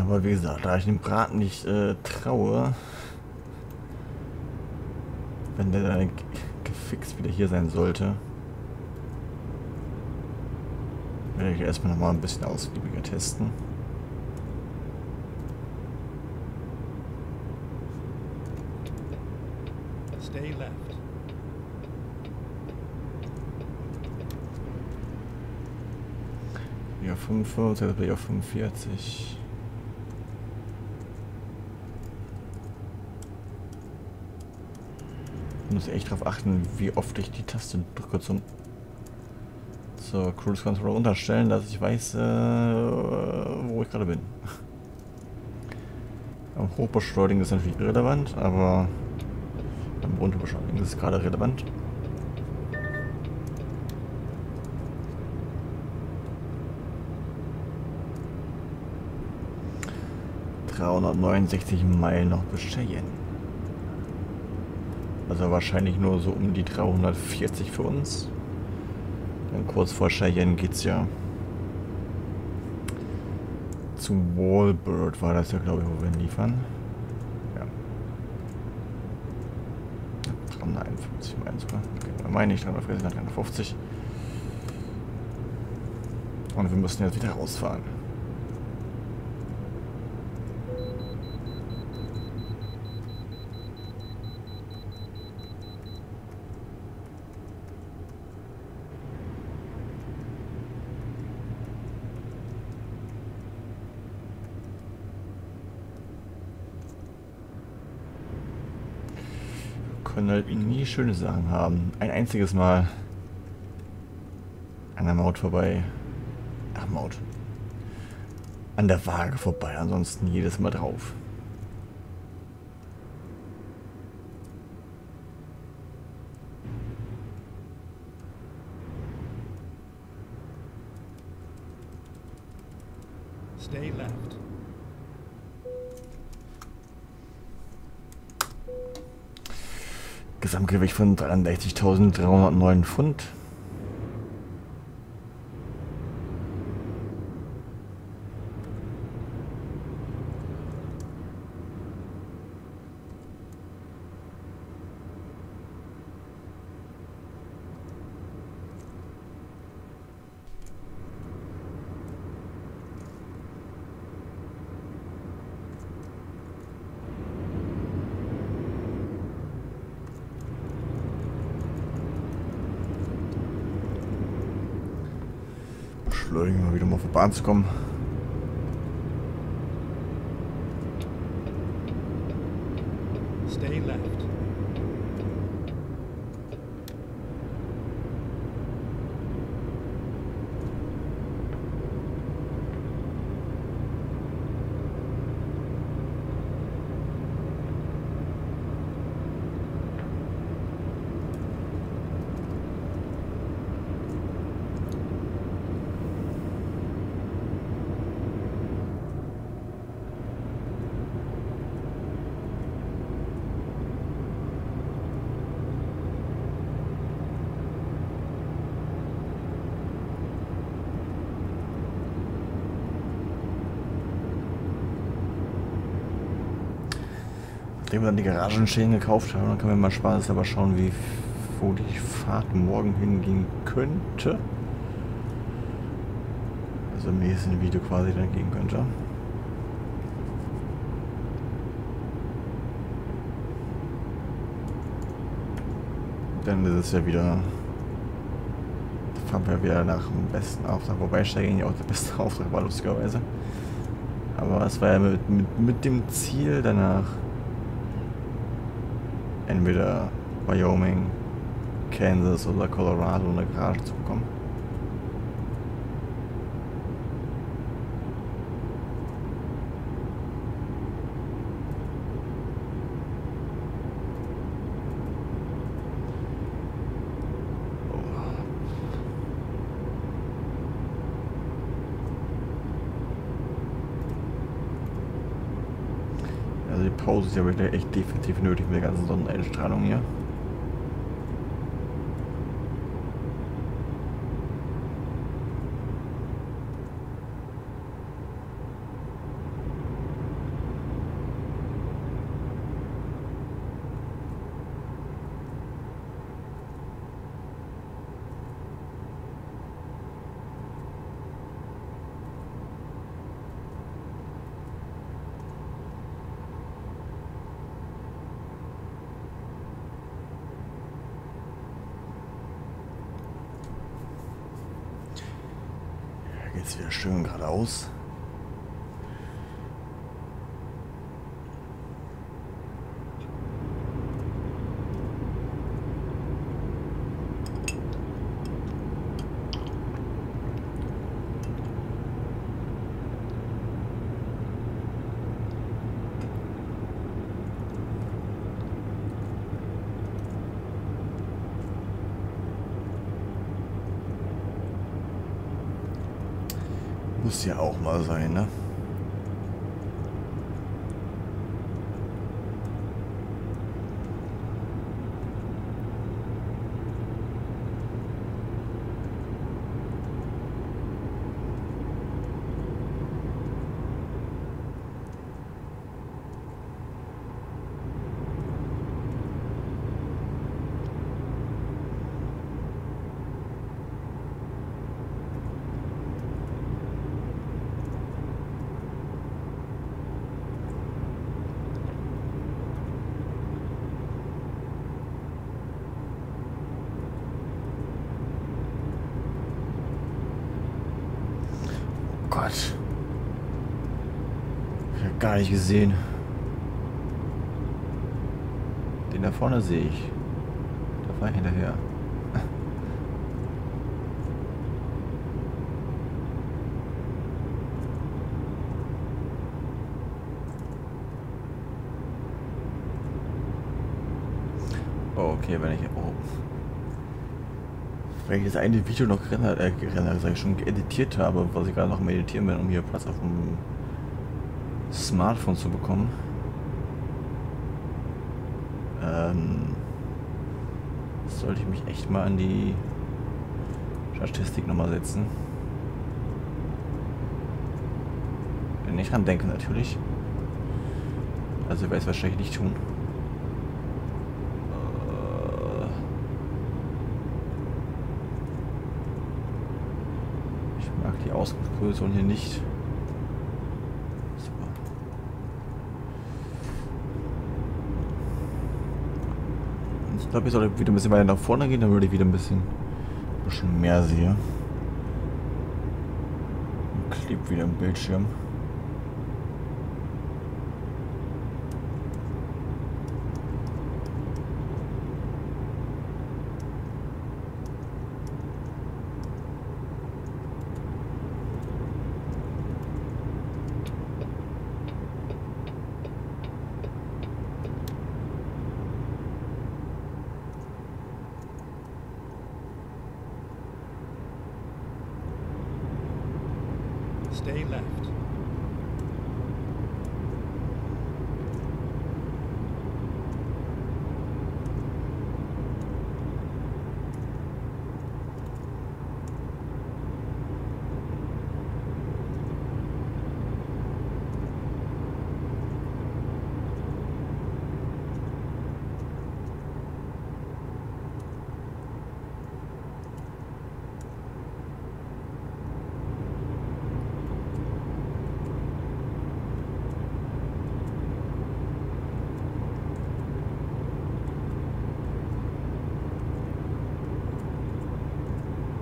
Aber wie gesagt, da ich dem Brat nicht traue, wenn der dann gefixt wieder hier sein sollte, werde ich erstmal nochmal ein bisschen ausgiebiger testen. Stay left. Ja, 45, also ja 45. Ich muss echt darauf achten, wie oft ich die Taste drücke zum Cruise Control unterstellen, dass ich weiß, wo ich gerade bin. Am Hochbeschleunigen ist natürlich irrelevant, aber am Runterbeschleunigen ist es gerade relevant. ...369 Meilen noch bis Cheyenne. Also wahrscheinlich nur so um die 340 für uns. Dann kurz vor Cheyenne geht's ja zu Walbird, war das ja, glaube ich, wo wir liefern. Ja. 351 Meilen sogar. Okay, meine ich, 350. Und wir müssen jetzt wieder rausfahren. Ihnen nie schöne Sachen haben. Ein einziges Mal an der Maut vorbei. Ach, Maut. An der Waage vorbei, ansonsten jedes Mal drauf. Stay left. Gesamtgewicht von 63.309 Pfund. Mal wieder mal auf die Bahn zu kommen. Stay left. Nachdem wir dann die Garagenschäden gekauft haben, dann können wir mal spaßeshalber schauen, wo die Fahrt morgen hingehen könnte. Also im nächsten Video quasi dann gehen könnte. Denn das ist ja wieder. Da fahren wir wieder nach dem besten Auftrag. Wobei Steigen ja auch der beste Auftrag war, lustigerweise. Aber es war ja mit dem Ziel danach. Entweder Wyoming, Kansas oder Colorado in der Garage zu bekommen. Pause ist ja wirklich echt definitiv nötig mit der ganzen Sonneneinstrahlung hier. Jetzt wieder schön geradeaus. Muss ja auch mal sein, ne? Gar nicht gesehen. Den da vorne sehe ich. Da fahre ich hinterher. Oh, okay, wenn ich... Oh. Weil ich das eine Video noch geeditiert habe, was ich gerade noch am Editieren bin, um hier Platz auf dem Smartphone zu bekommen. Sollte ich mich echt mal an die Statistik nochmal setzen. Wenn ich dran denke, natürlich. Also werde ich es wahrscheinlich nicht tun. Ich mag die Ausgangsposition hier nicht. Ich glaube, ich sollte wieder ein bisschen weiter nach vorne gehen, dann würde ich wieder ein bisschen mehr sehen. Und klebt wieder im Bildschirm.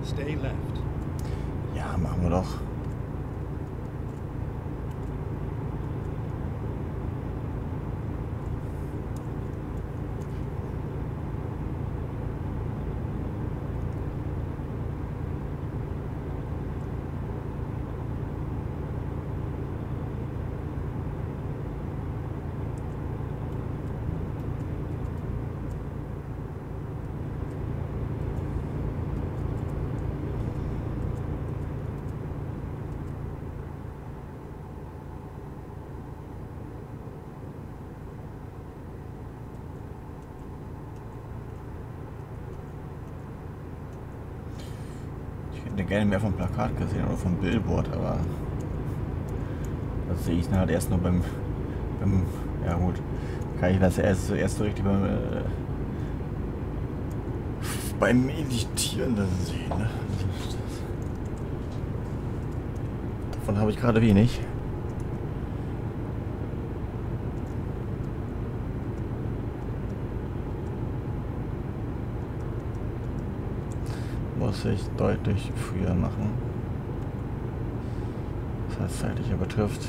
Stay left. Ja, machen wir doch. Ich hätte gerne mehr vom Plakat gesehen oder vom Billboard, aber das sehe ich dann halt erst nur beim ja gut, kann ich das erst so richtig beim Meditieren dann sehen. Ne? Davon habe ich gerade wenig. Muss ich deutlich früher machen. tatsächlich übertrifft.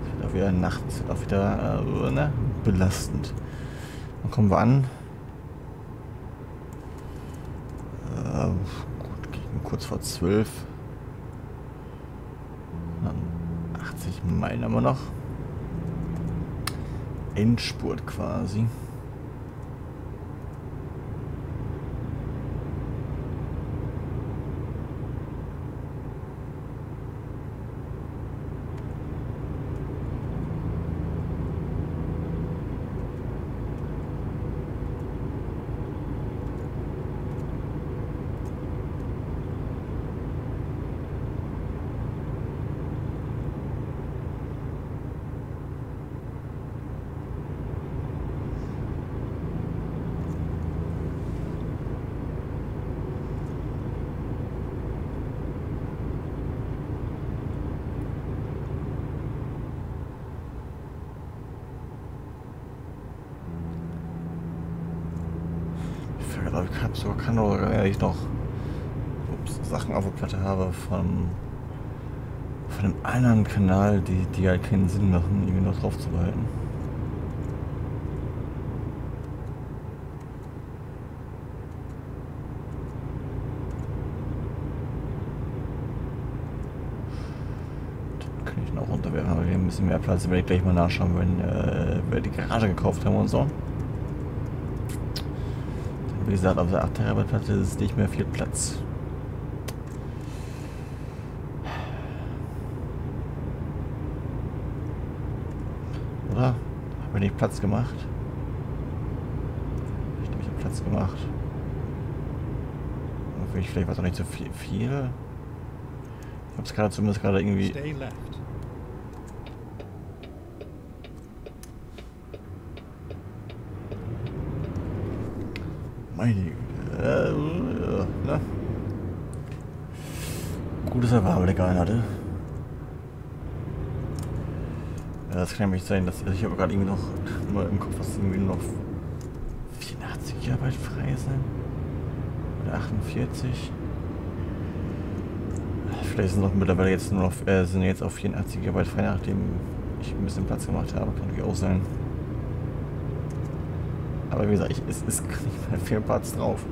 Es wird auch wieder nachts, wird auch wieder ne? Belastend. Dann kommen wir an. Gut, gegen kurz vor 12. 80 Meilen haben wir noch. Endspurt quasi. Ich habe sogar keine Ahnung, weil ich noch Sachen auf der Platte habe von einem anderen Kanal, die halt keinen Sinn machen, irgendwie noch drauf zu behalten. Das kann ich noch runterwerfen, aber wir haben ein bisschen mehr Platz, werde ich gleich mal nachschauen, wenn wir die Garage gekauft haben und so. Wie gesagt, auf der 8 Terabyte Platte ist nicht mehr viel Platz. Oder? Haben wir nicht Platz gemacht? Ich glaube, ich habe Platz gemacht. Vielleicht war es auch nicht so viel. Ich habe es gerade zumindest gerade irgendwie... Ne? Gut, dass er Wahlblick ein hatte. Ja, das kann nämlich sein, dass ich aber gerade irgendwie noch mal im Kopf, was irgendwie nur noch 84 GB frei sind. Oder 48. Vielleicht sind noch mittlerweile jetzt nur noch sind jetzt auf 84 GB frei, nachdem ich ein bisschen Platz gemacht habe. Kann natürlich auch sein. Aber wie gesagt, es ist nicht mehr viel Platz drauf.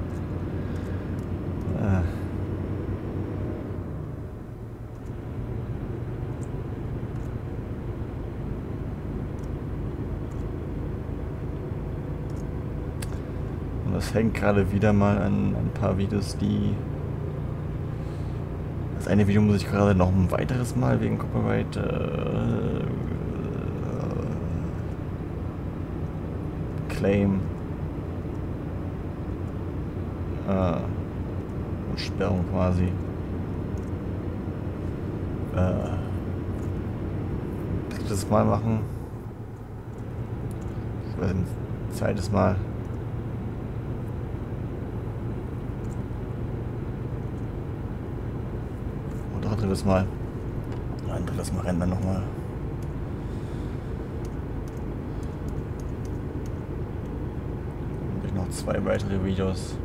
Und das hängt gerade wieder mal an ein paar Videos, die... Das eine Video muss ich gerade noch ein weiteres Mal wegen Copyright... Claim... und Sperrung quasi drittes Mal machen. Ich weiß nicht, zweites Mal. Oder auch drittes Mal. Ein drittes Mal rennen wir nochmal. Und ich noch zwei weitere Videos.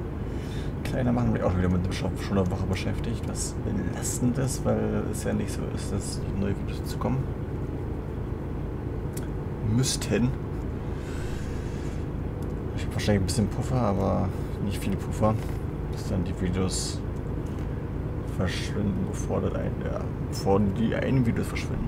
Kleiner machen wir auch wieder mit dem Shop schon eine Woche beschäftigt, was belastend ist, weil es ja nicht so ist, dass neue Videos zu kommen müssten. Ich habe wahrscheinlich ein bisschen Puffer, aber nicht viel Puffer, bis dann die Videos verschwinden, bevor die einen Videos verschwinden.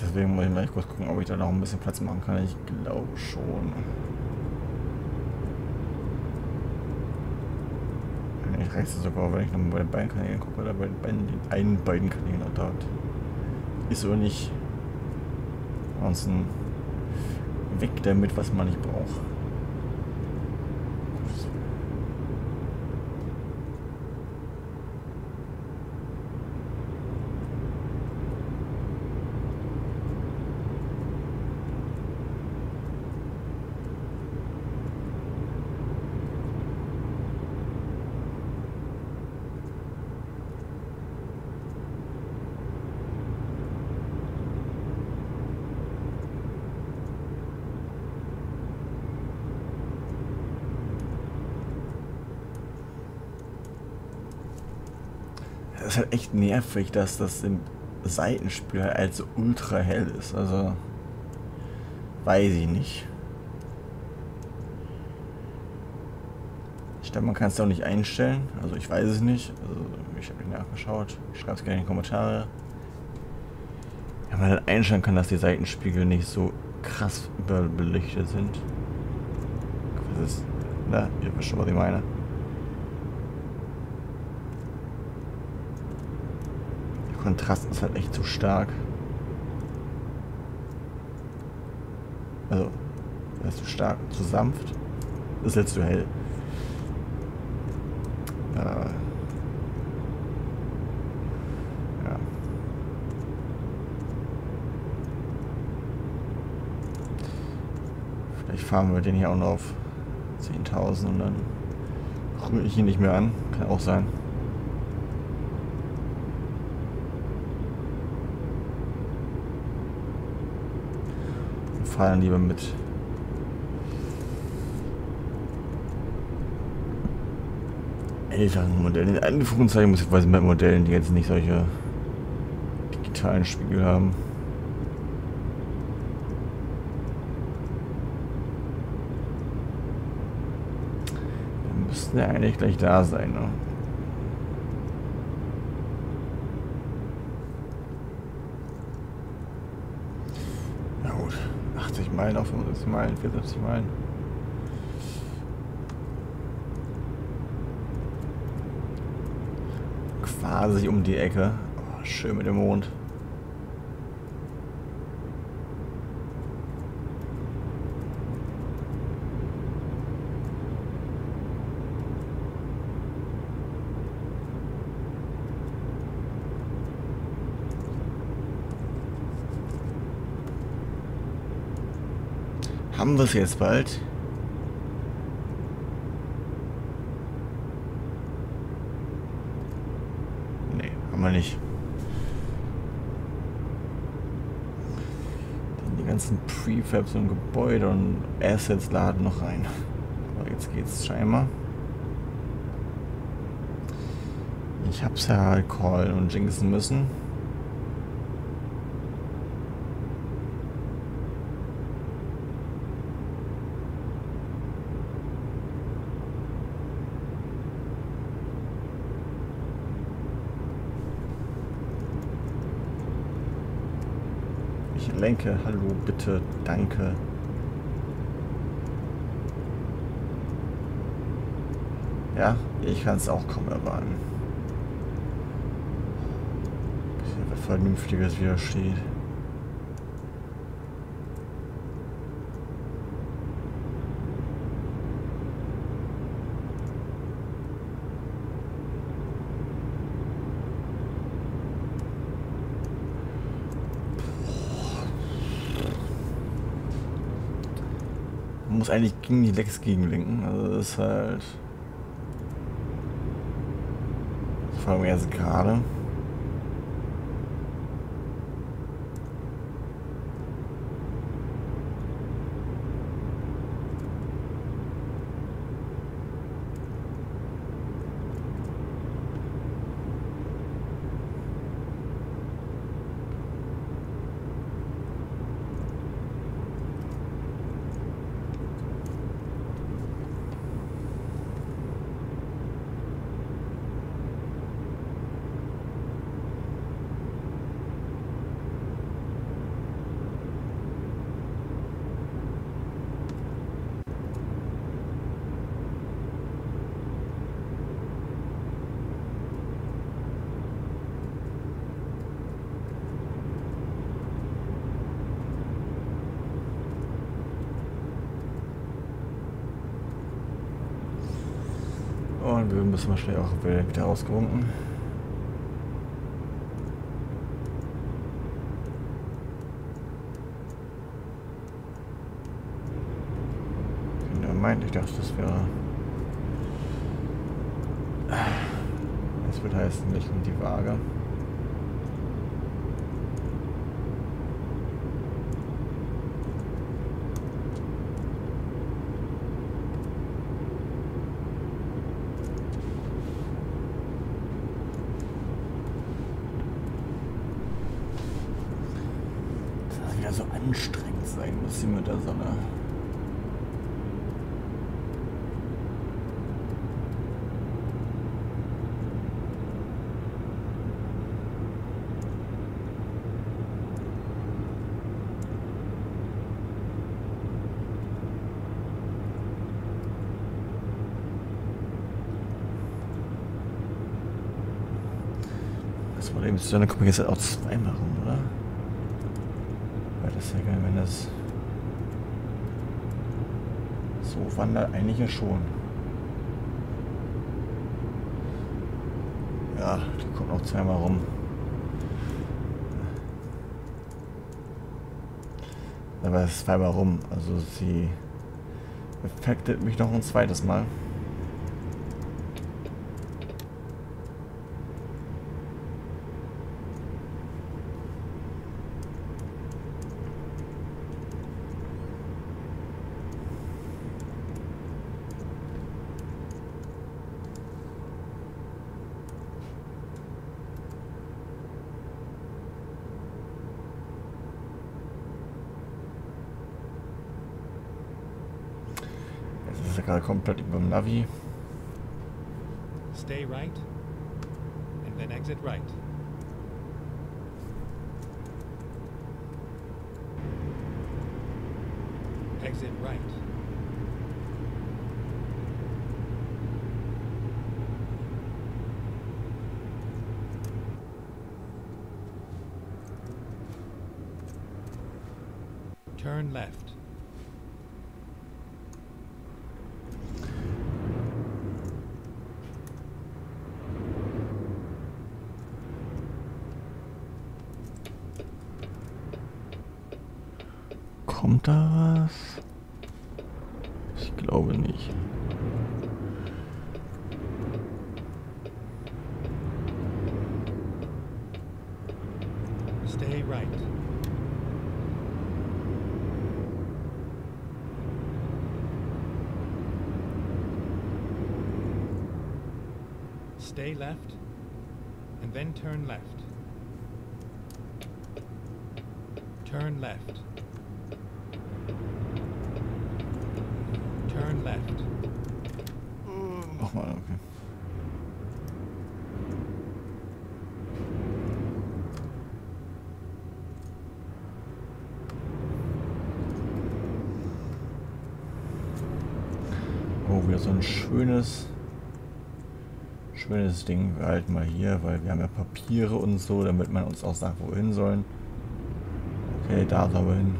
Deswegen muss ich gleich kurz gucken, ob ich da noch ein bisschen Platz machen kann. Ich glaube schon. Ich reiße sogar, wenn ich nochmal bei den beiden Kanälen gucke, oder bei den einen beiden Kanälen auch dort. Ist so nicht. Ansonsten weg damit, was man nicht braucht. ist halt echt nervig, dass das im Seitenspiel halt so ultra hell ist. Also weiß ich nicht. Ich glaube, man kann es doch nicht einstellen. Also ich weiß es nicht. Also ich habe nicht nachgeschaut. Schreibt es gerne in die Kommentare. Wenn man dann einstellen kann, dass die Seitenspiegel nicht so krass überbelichtet sind. Das ist, na, ihr wisst schon, was ich meine. Der Kontrast ist halt echt zu stark. Also, das ist zu stark, zu sanft. Das ist jetzt zu hell. Ja. Vielleicht fahren wir den hier auch noch auf 10.000 und dann rühre ich ihn nicht mehr an. Kann auch sein. Und fahre dann lieber mit. Älteren Modellen. In Anführungszeichen muss ich weiß mit Modellen, die jetzt nicht solche digitalen Spiegel haben. Dann müssten ja eigentlich gleich da sein, ne? Na gut, 80 Meilen auf 75 Meilen, 74 Meilen. Quasi um die Ecke. Oh, schön mit dem Mond. Haben wir es jetzt bald? Nicht. Denn die ganzen Prefabs und Gebäude und Assets laden noch rein. Aber jetzt geht's scheinbar. Ich hab's ja callen und jinxen müssen. Lenke, hallo, bitte, danke. Ja, ich kann es auch kaum erwarten. Bis hier was Vernünftiges wieder steht. Muss eigentlich gegen die Lecks gegenlinken, also das ist halt vor allem erst gerade. Und wir müssen wahrscheinlich auch wieder rausgewunken. Ich dachte, das wäre. Das wird heißen, nicht um die Waage. wieder so anstrengend sein muss hier mit der Sonne. Das Problem ist, dann kann man jetzt auch zwei machen, oder? Weil das ist ja geil, wenn das so wandert, eigentlich ja schon. Ja, da kommt noch zweimal rum. Aber es ist zweimal rum, also sie affectet mich noch ein zweites Mal. Komplett über dem Navi. Stay right and then exit right. Exit right. Turn left. Kommt da was? Ich glaube nicht. Stay right. Stay left and then turn left. Turn left. Nochmal, okay. Oh, wieder so ein schönes Ding. Wir halten mal hier, weil wir haben ja Papiere und so, damit man uns auch sagt, wohin sollen. Okay, da sollen wir hin.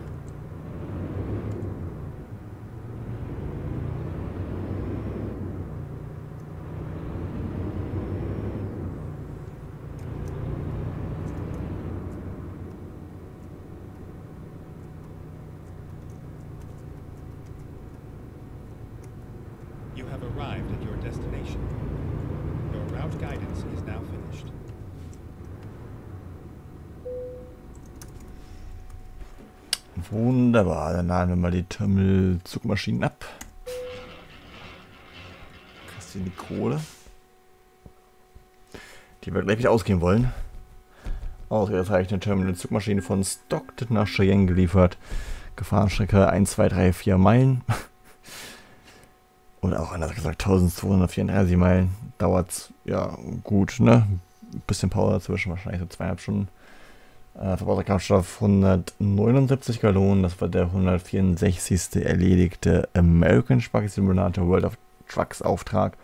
Wunderbar, dann laden wir mal die Terminal-Zugmaschinen ab. Kriegst du die Kohle? Die wir gleich wieder ausgeben wollen. Ausgezeichnete Terminal-Zugmaschine von Stockton nach Cheyenne geliefert. Gefahrenstrecke 1234 Meilen. Oder auch anders gesagt 1234 Meilen. Dauert ja gut, ne? Ein bisschen Pause dazwischen, wahrscheinlich so 2,5 Stunden. Verbrauchter Kraftstoff 179 Gallonen, das war der 164. erledigte American Truck Simulator World of Trucks Auftrag.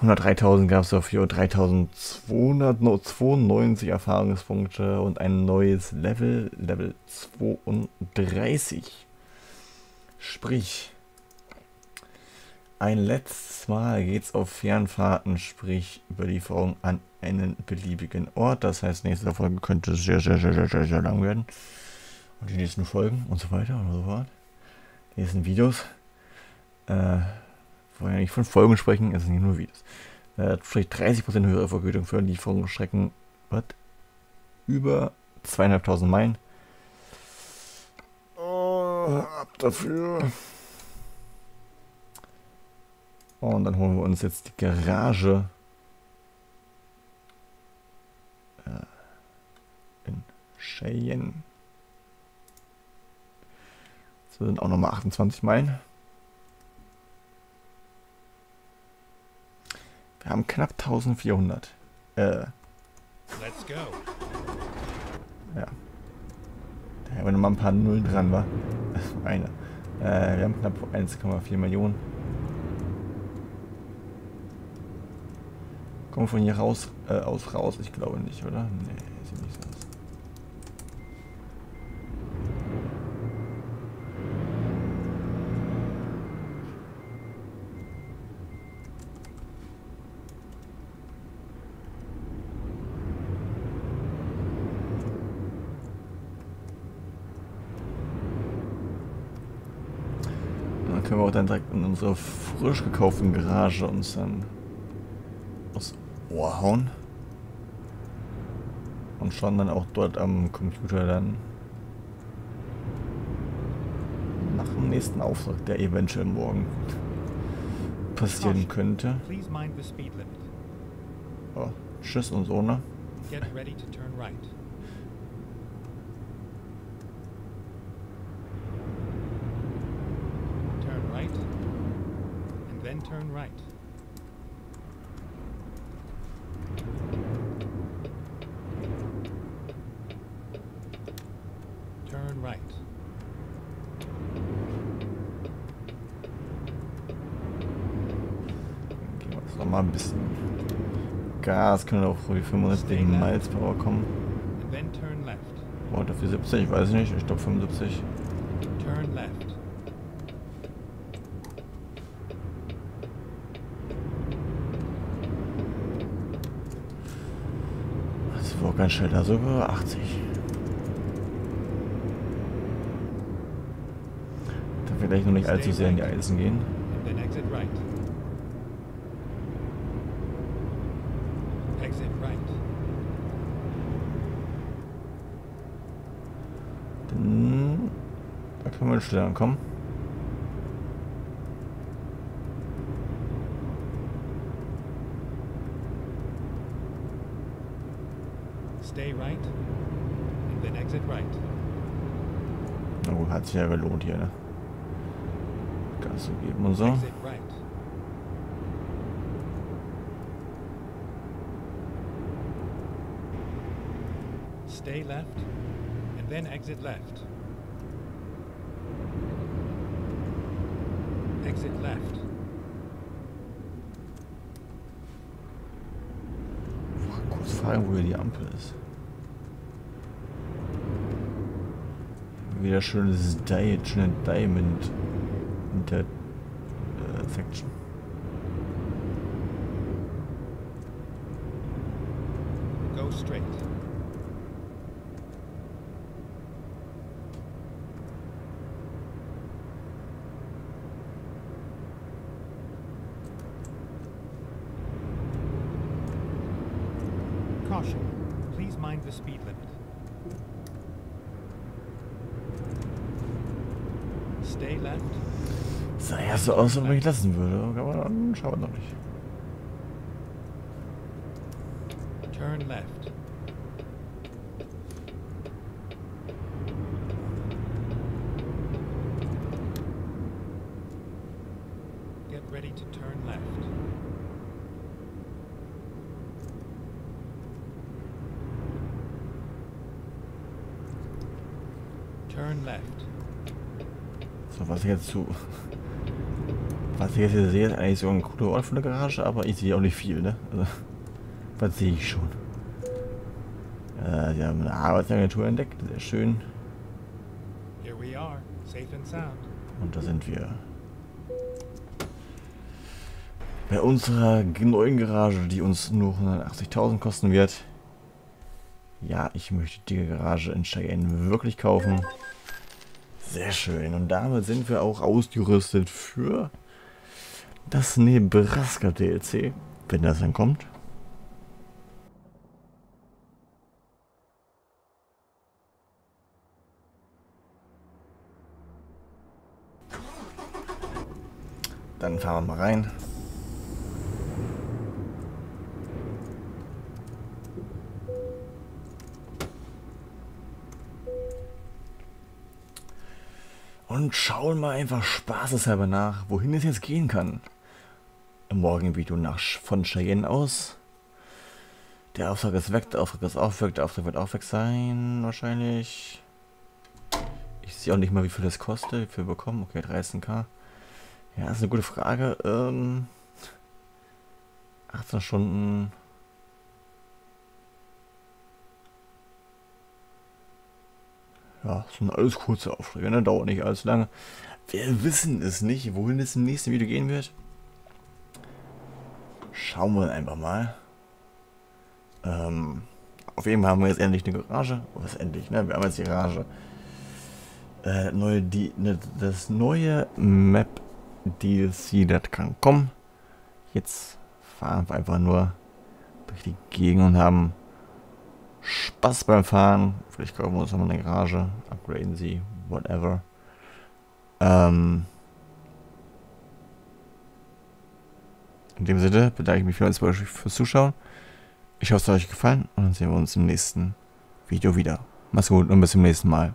103.000 gab es dafür, 3.292 Erfahrungspunkte und ein neues Level, Level 32. Sprich, ein letztes Mal geht es auf Fernfahrten, sprich Überlieferung an einen beliebigen Ort. Das heißt, nächste Folge könnte sehr lang werden. Und die nächsten Folgen und so weiter und so fort. Die nächsten Videos. Wollen ja nicht von Folgen sprechen, es sind nicht nur Videos. Vielleicht 30% höhere Vergütung für Lieferungsstrecken. Was? Über 2.500 Meilen. Oh, ab dafür. Und dann holen wir uns jetzt die Garage. In Cheyenne. Das sind auch nochmal 28 Meilen. Wir haben knapp 1400. Let's go. Ja. Da haben wir mal ein paar Nullen dran, war. Eine. Wir haben knapp 1,4 Millionen. Kommen wir von hier raus, aus raus? Ich glaube nicht, oder? Nee, sieht nicht so aus. Können wir auch dann direkt in unsere frisch gekauften Garage uns dann aufs Ohr hauen und schauen dann auch dort am Computer dann nach dem nächsten Auftrag, der eventuell morgen passieren könnte. Oh, tschüss und so, ne? Turn right. Dann gehen wir jetzt nochmal ein bisschen Gas, können wir auch die 75 Miles per Hour kommen. Boah, dafür 70, ich weiß nicht, ich glaube 75. Turn left. Ganz schnell, also über 80. Da vielleicht noch nicht allzu sehr in die Eisen gehen. Dann da können wir schnell ankommen. Stay right and then exit right. Na gut, hat sich ja gelohnt hier, ne? Gas geben und so. Exit right. Stay left and then exit left. Exit left. Kurz fragen, wo hier die Ampel ist. Wieder schönes Diamond Intersection. Go straight. Caution. Please mind the speed limit. Stay left. Sah ja so aus, als ob ich lassen würde. Aber dann schauen wir noch nicht. Turn left. Get ready to turn left. Turn left. So, was ich jetzt hier sehe, ist eigentlich so ein cooler Ort von der Garage, aber ich sehe auch nicht viel, ne? Also, was sehe ich schon? Sie haben eine Arbeitsagentur entdeckt, sehr schön. Here we are, safe and sound. Und da sind wir. Bei unserer neuen Garage, die uns nur 180.000 kosten wird. Ja, ich möchte die Garage in Cheyenne wirklich kaufen. Sehr schön. Und damit sind wir auch ausgerüstet für das Nebraska DLC, wenn das dann kommt. Dann fahren wir mal rein. und schauen mal einfach spaßeshalber nach, wohin es jetzt gehen kann. Im Morgenvideo von Cheyenne aus. Der Auftrag ist weg, der Auftrag ist auch weg, der Auftrag wird auch weg sein, wahrscheinlich. Ich sehe auch nicht mal, wie viel das kostet, wie viel wir bekommen. Okay, 13.000. Ja, das ist eine gute Frage. 18 Stunden. Ja, das sind alles kurze Aufträge, ne? Dauert nicht allzu lange. Wir wissen es nicht, wohin es im nächsten Video gehen wird. Schauen wir einfach mal. Auf jeden Fall haben wir jetzt endlich eine Garage. Was endlich, ne? Wir haben jetzt die Garage. Das neue Map DLC, das kann kommen. Jetzt fahren wir einfach nur durch die Gegend und haben Spaß beim Fahren. Vielleicht kaufen wir uns nochmal eine Garage, upgraden sie, whatever. In dem Sinne bedanke ich mich für euch fürs Zuschauen. Ich hoffe, es hat euch gefallen und dann sehen wir uns im nächsten Video wieder. Macht's gut und bis zum nächsten Mal.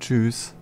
Tschüss.